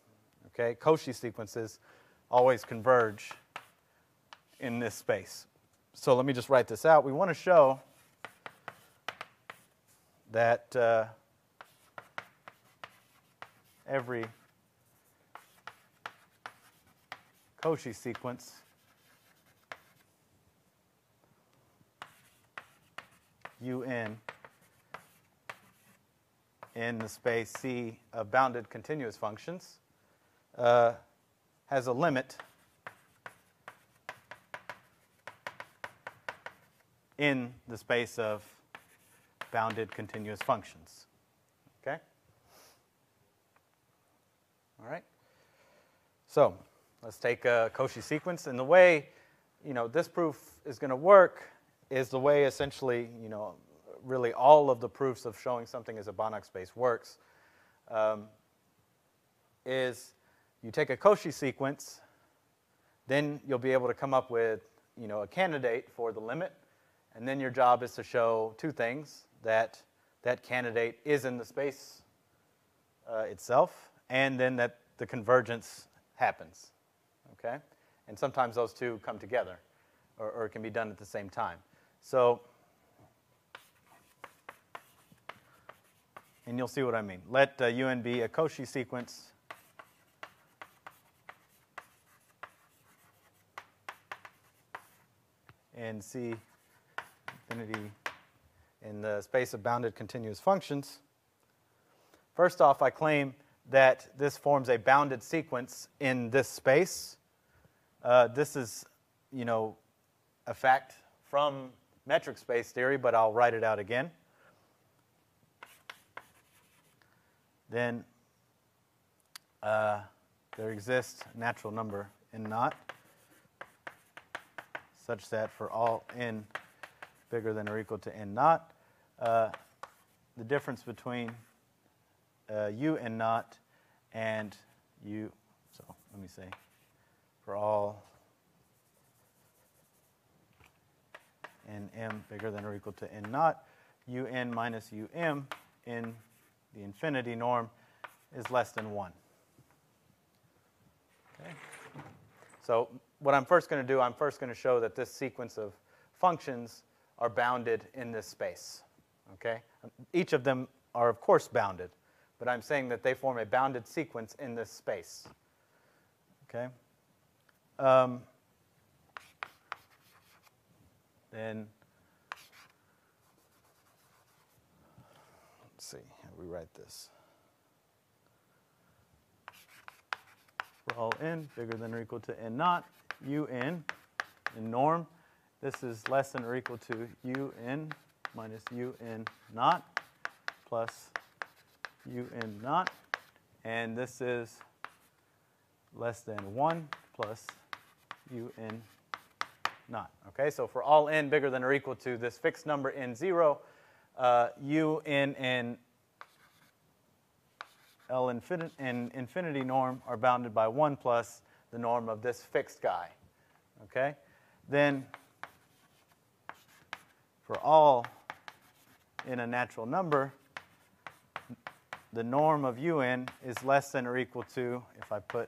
Okay, Cauchy sequences always converge in this space. So let me just write this out. We want to show that uh, every Cauchy sequence U N in the space C of bounded continuous functions Uh, has a limit in the space of bounded continuous functions. Okay? All right? So let's take a Cauchy sequence. And the way, you know, this proof is going to work is the way essentially, you know, really all of the proofs of showing something as a Banach space works um, is you take a Cauchy sequence, then you'll be able to come up with, you know, a candidate for the limit, and then your job is to show two things: that that candidate is in the space uh, itself, and then that the convergence happens. Okay, and sometimes those two come together, or, or can be done at the same time. So, and you'll see what I mean. Let uh, U N be a Cauchy sequence in C infinity in the space of bounded continuous functions. First off, I claim that this forms a bounded sequence in this space. Uh, this is, you know, a fact from metric space theory, but I'll write it out again. Then uh, there exists a natural number n naught, such that for all n bigger than or equal to n naught, uh, the difference between uh, u n naught and u, so let me say, for all n m bigger than or equal to n naught, u n minus u m in the infinity norm is less than one. Okay? So what I'm first going to do, I'm first going to show that this sequence of functions are bounded in this space. Okay? Each of them are, of course, bounded, but I'm saying that they form a bounded sequence in this space. Okay? Um, then see, rewrite this. For all n bigger than or equal to n naught, u n in norm. This is less than or equal to u n minus u n naught plus u n naught. And this is less than one plus u n naught. Okay, so for all n bigger than or equal to this fixed number n zero, uh, u n and L infinite and infinity norm are bounded by one plus the norm of this fixed guy. Okay? Then for all in a natural number, the norm of un is less than or equal to, if I put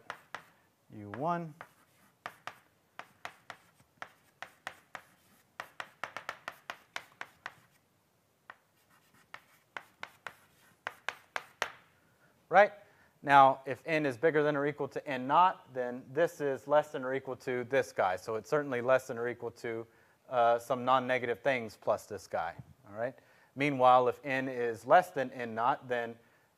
u one, right? Now, if n is bigger than or equal to n naught, then this is less than or equal to this guy. So it's certainly less than or equal to uh, some non-negative things plus this guy. All right? Meanwhile, if n is less than n naught, then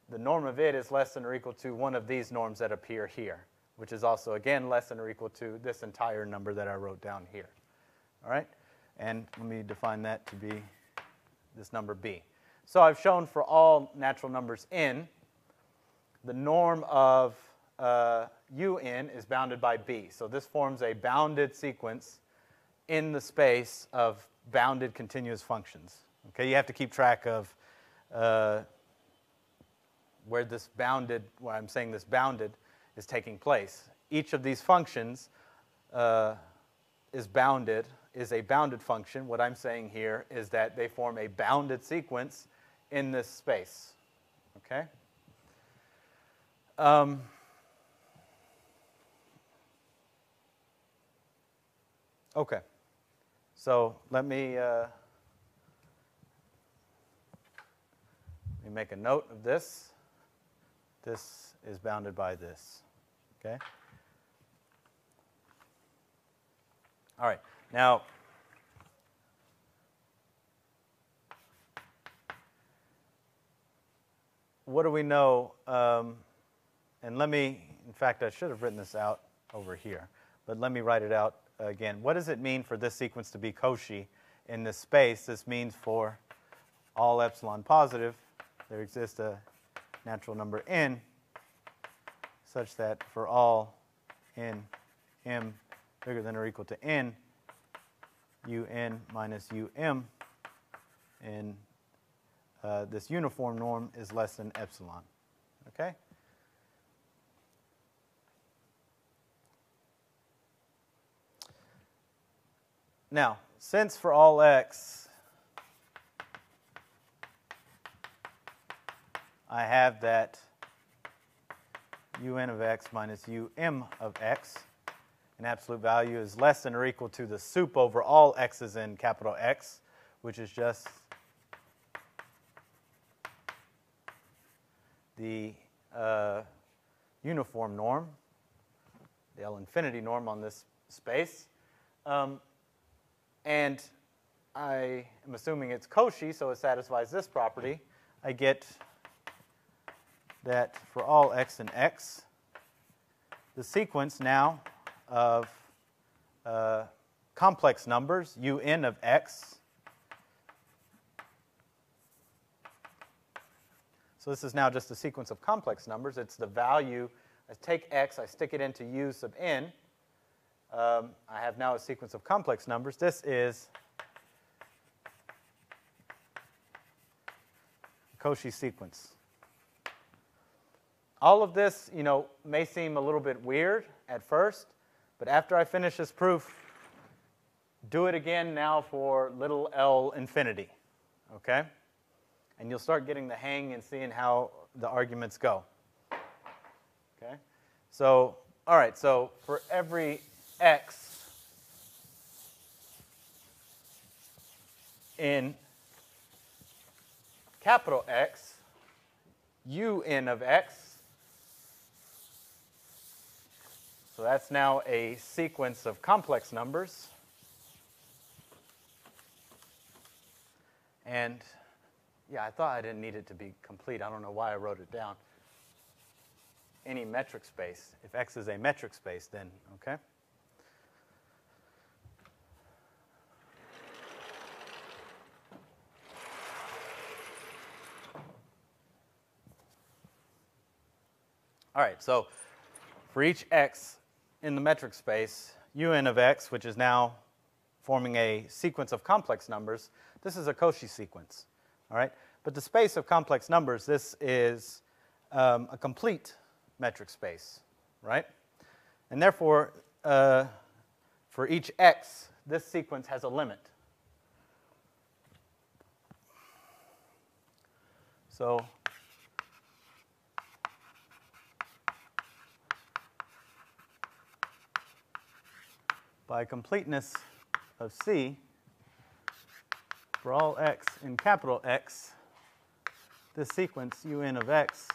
the norm of it is less than or equal to one of these norms that appear here, which is also, again, less than or equal to this entire number that I wrote down here. All right? And let me define that to be this number b. So I've shown for all natural numbers n, the norm of uh, un is bounded by b. So this forms a bounded sequence in the space of bounded continuous functions. Okay, you have to keep track of uh, where this bounded, where I'm saying this bounded, is taking place. Each of these functions uh, is bounded, is a bounded function. What I'm saying here is that they form a bounded sequence in this space. Okay? Um, okay, so let me, uh, let me make a note of this. This is bounded by this, okay? All right, now, what do we know? Um, And let me, in fact, I should have written this out over here, but let me write it out again. What does it mean for this sequence to be Cauchy in this space? This means for all epsilon positive, there exists a natural number n such that for all n m bigger than or equal to n, u n minus u m, and uh, this uniform norm is less than epsilon. Okay? Now, since for all x, I have that un of x minus um of x, an absolute value is less than or equal to the soup over all x's in capital X, which is just the uh, uniform norm, the L infinity norm on this space. Um, And I am assuming it's Cauchy, so it satisfies this property. I get that for all x in X, the sequence now of uh, complex numbers, un of x. So this is now just a sequence of complex numbers. It's the value. I take x, I stick it into u sub n. Um, I have now a sequence of complex numbers. This is a Cauchy sequence. All of this, you know, may seem a little bit weird at first, but after I finish this proof, do it again now for little L infinity, okay? And you'll start getting the hang and seeing how the arguments go. Okay? So, all right, so for every X in capital X, un of X. So that's now a sequence of complex numbers. And Yeah, I thought I didn't need it to be complete. I don't know why I wrote it down. Any metric space. If X is a metric space, then, okay? All right, so for each X in the metric space, un of X, which is now forming a sequence of complex numbers, this is a Cauchy sequence. All right? But the space of complex numbers, this is um, a complete metric space, right? And therefore, uh, for each X, this sequence has a limit. So by completeness of C, for all X in capital X, this sequence un of X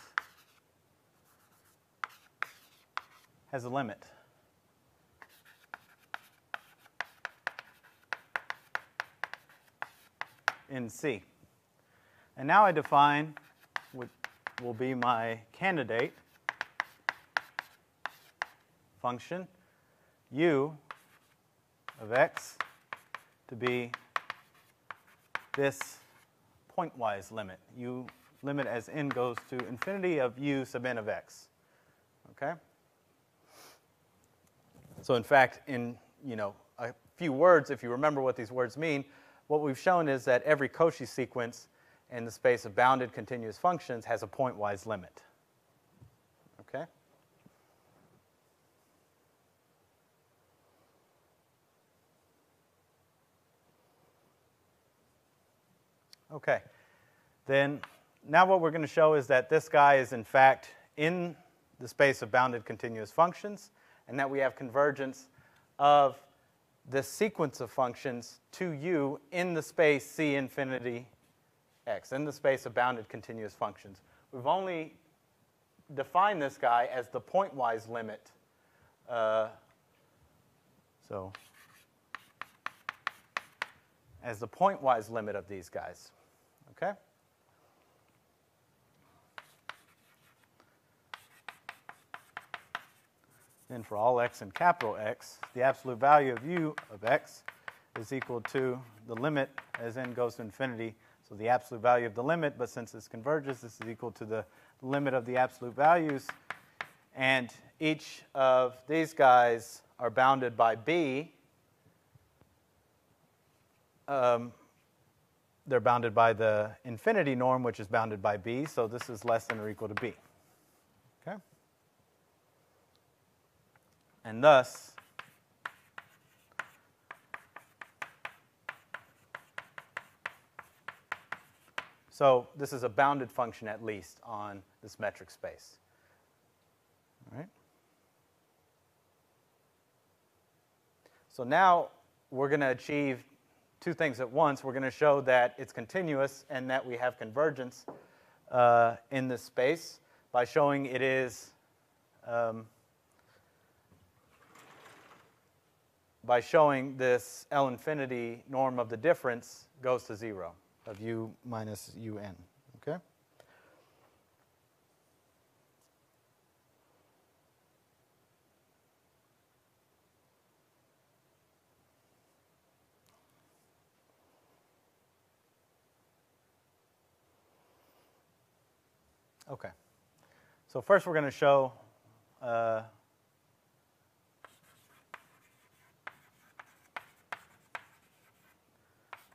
has a limit. In C. And now I define what will be my candidate function u of X to be this pointwise limit. U limit as n goes to infinity of u sub n of X. Okay? So in fact, in you know a few words, if you remember what these words mean, what we've shown is that every Cauchy sequence in the space of bounded continuous functions has a pointwise limit. Okay? Okay, then now what we're going to show is that this guy is in fact in the space of bounded continuous functions, and that we have convergence of this sequence of functions to u in the space C infinity X, in the space of bounded continuous functions. We've only defined this guy as the pointwise limit. Uh, so, as the pointwise limit of these guys. Okay? Then for all X in capital X, the absolute value of u of X is equal to the limit as n goes to infinity. So the absolute value of the limit, but since this converges, this is equal to the limit of the absolute values. And each of these guys are bounded by B. Um, they're bounded by the infinity norm, which is bounded by B, so this is less than or equal to B. Okay? And thus, so this is a bounded function at least on this metric space. All right? So now we're going to achieve two things at once. We're going to show that it's continuous and that we have convergence uh, in this space by showing it is um, by showing this L infinity norm of the difference goes to zero of u minus un. Okay. Okay, so first we're going to show uh,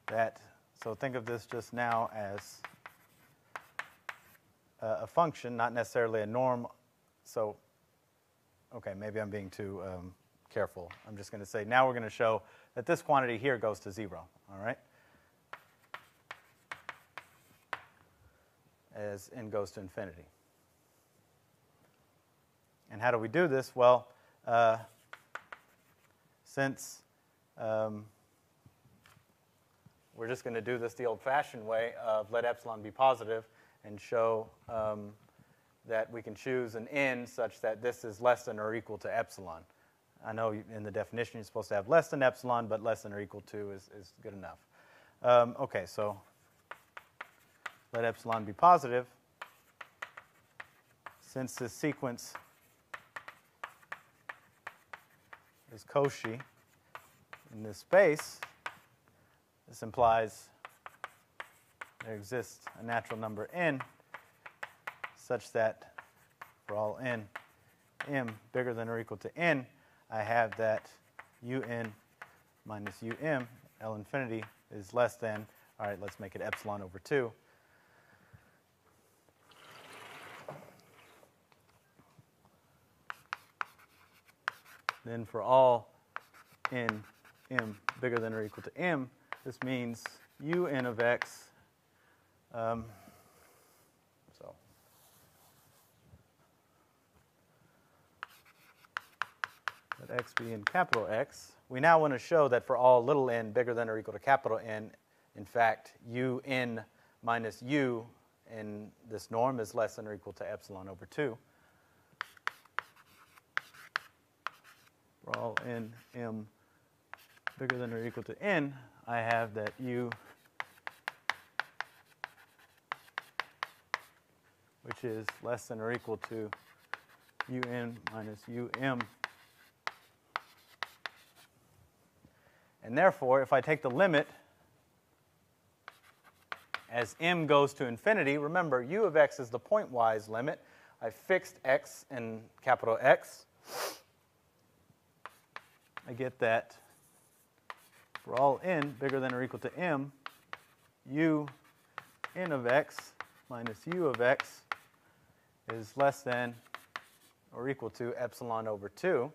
that, so think of this just now as uh, a function, not necessarily a norm. So, okay, maybe I'm being too um, careful. I'm just going to say now we're going to show that this quantity here goes to zero, all right? As n goes to infinity. And how do we do this? Well, uh, since um, we're just going to do this the old-fashioned way of let epsilon be positive and show um, that we can choose an n such that this is less than or equal to epsilon. I know in the definition you're supposed to have less than epsilon, but less than or equal to is, is good enough. Um, okay, so let epsilon be positive, since this sequence is Cauchy in this space, this implies there exists a natural number n such that for all n, m bigger than or equal to n, I have that un minus um, L infinity is less than, all right, let's make it epsilon over two. Then for all n m bigger than or equal to m, this means u n of x. Um, so let x be in capital X. We now want to show that for all little n bigger than or equal to capital N, in fact, u n minus u in this norm is less than or equal to epsilon over two. For all n m bigger than or equal to n, I have that u, which is less than or equal to un minus um. And therefore, if I take the limit as m goes to infinity, remember u of x is the pointwise limit. I fixed x in capital X. I get that for all n bigger than or equal to m, u n of x minus u of x is less than or equal to epsilon over two.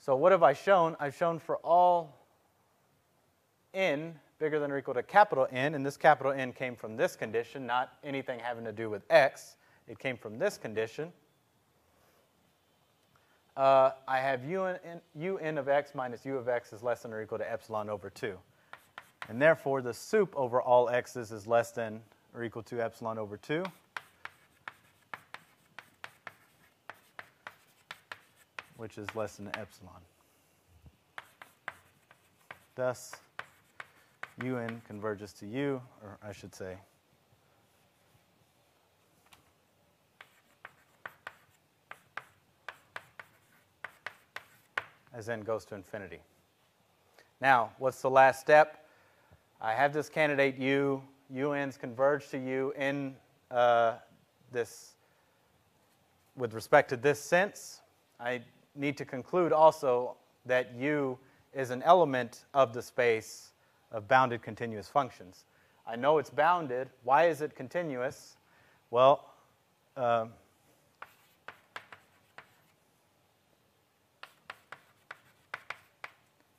So what have I shown? I've shown for all n bigger than or equal to capital N, and this capital N came from this condition, not anything having to do with x. It came from this condition. Uh, I have un, un of x minus u of x is less than or equal to epsilon over two. And therefore, the soup over all x's is less than or equal to epsilon over two. Which is less than epsilon. Thus, un converges to u, or I should say, as n goes to infinity. Now, what's the last step? I have this candidate u, un's converge to u in uh, this, with respect to this sense. I need to conclude also that u is an element of the space of bounded continuous functions. I know it's bounded. Why is it continuous? Well, uh,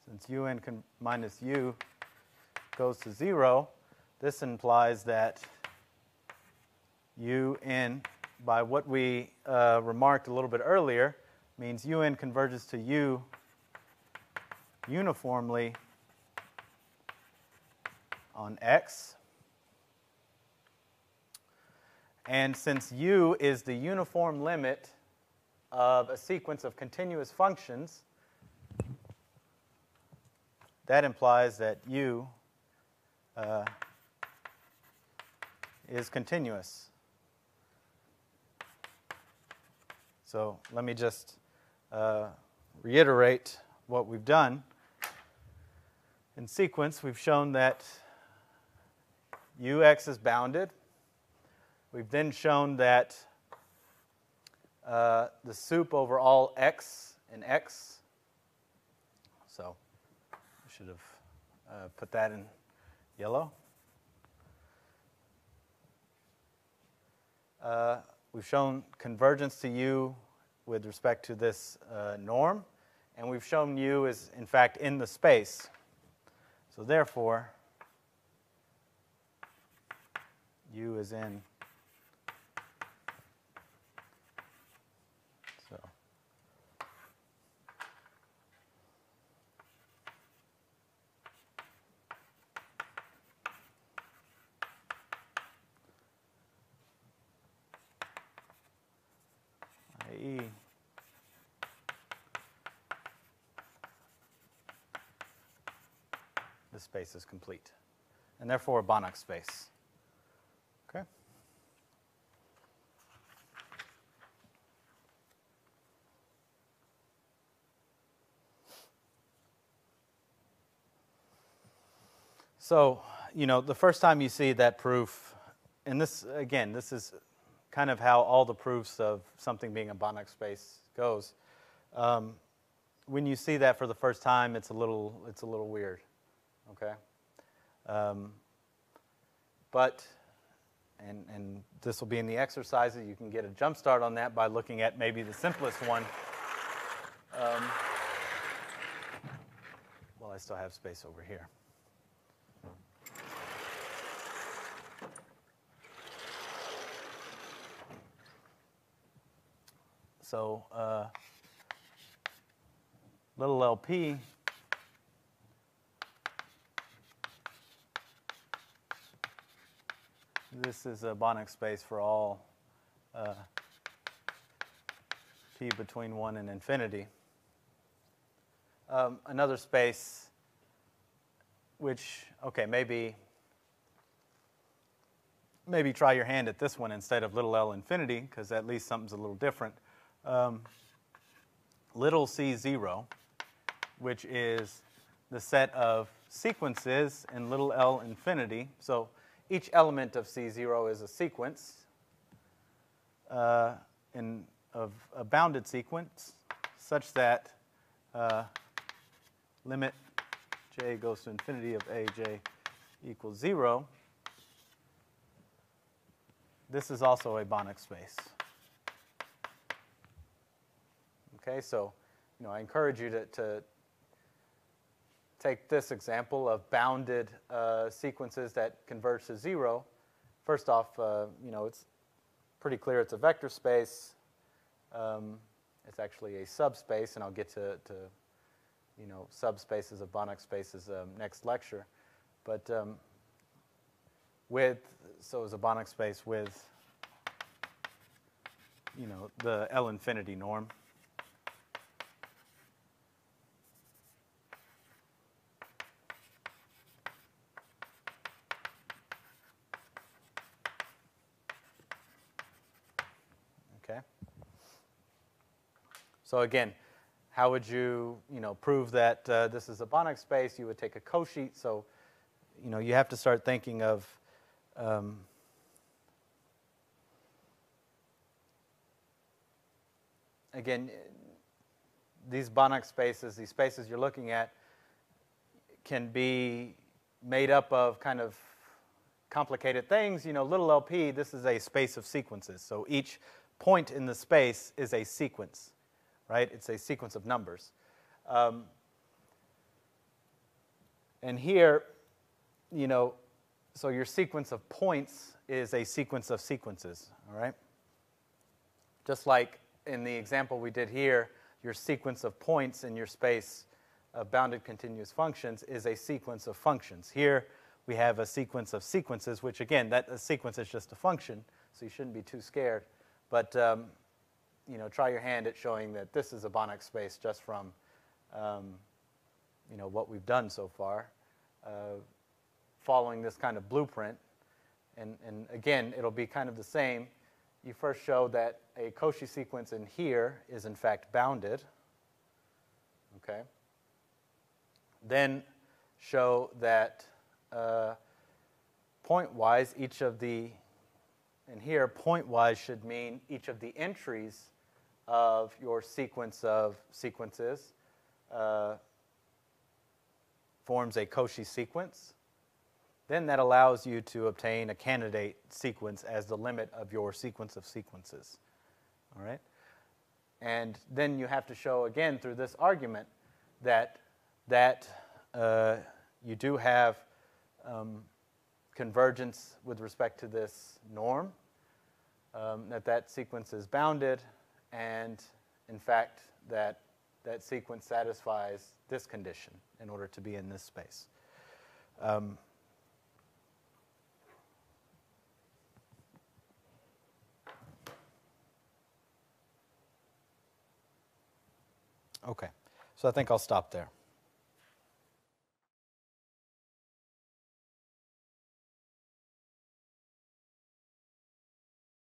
since un con minus u goes to zero, this implies that un, by what we uh, remarked a little bit earlier, means un converges to u uniformly on x. And since u is the uniform limit of a sequence of continuous functions, that implies that u uh, is continuous. So let me just uh, reiterate what we've done. In sequence, we've shown that ux is bounded. We've then shown that uh, the soup over all x and x. So I should have uh, put that in yellow. Uh, we've shown convergence to u with respect to this uh, norm. And we've shown u is, in fact, in the space. So therefore, u is in. So that is, the space is complete, and therefore a Banach space. So, you know, the first time you see that proof, and this, again, this is kind of how all the proofs of something being a Banach space goes. Um, when you see that for the first time, it's a little, it's a little weird, okay? Um, but, and, and this will be in the exercises, you can get a jump start on that by looking at maybe the simplest one. Um, well, I still have space over here. So uh, little L P this is a Banach space for all uh, p between one and infinity. Um, another space which, okay, maybe maybe try your hand at this one instead of little l infinity, because at least something's a little different. Um, little c zero, which is the set of sequences in little l infinity. So each element of c zero is a sequence uh, in, of a bounded sequence such that uh, limit j goes to infinity of aj equals zero. This is also a Banach space. Okay, so you know, I encourage you to, to take this example of bounded uh, sequences that converge to zero. First off, uh, you know, it's pretty clear it's a vector space. Um, it's actually a subspace, and I'll get to, to you know, subspaces of Banach spaces um, next lecture. But um, with so is a Banach space with you know the L infinity norm. So again, how would you, you know, prove that uh, this is a Banach space? You would take a cosheet. So, you know, you have to start thinking of, um, again, these Banach spaces, these spaces you're looking at, can be made up of kind of complicated things. You know, little L P, this is a space of sequences. So each point in the space is a sequence. Right? It's a sequence of numbers. Um, and here, you know, so your sequence of points is a sequence of sequences, all right? Just like in the example we did here, your sequence of points in your space of bounded continuous functions is a sequence of functions. Here we have a sequence of sequences, which again, that a sequence is just a function, so you shouldn't be too scared. But um, you know, try your hand at showing that this is a Banach space just from, um, you know, what we've done so far, uh, following this kind of blueprint. And, and again, it'll be kind of the same. You first show that a Cauchy sequence in here is in fact bounded, okay? Then show that uh, point-wise, each of the, and here point-wise should mean each of the entries of your sequence of sequences uh, forms a Cauchy sequence. Then that allows you to obtain a candidate sequence as the limit of your sequence of sequences. All right? And then you have to show again through this argument that, that uh, you do have um, convergence with respect to this norm, um, that that sequence is bounded, and in fact that that sequence satisfies this condition in order to be in this space. Um, okay, so I think I'll stop there.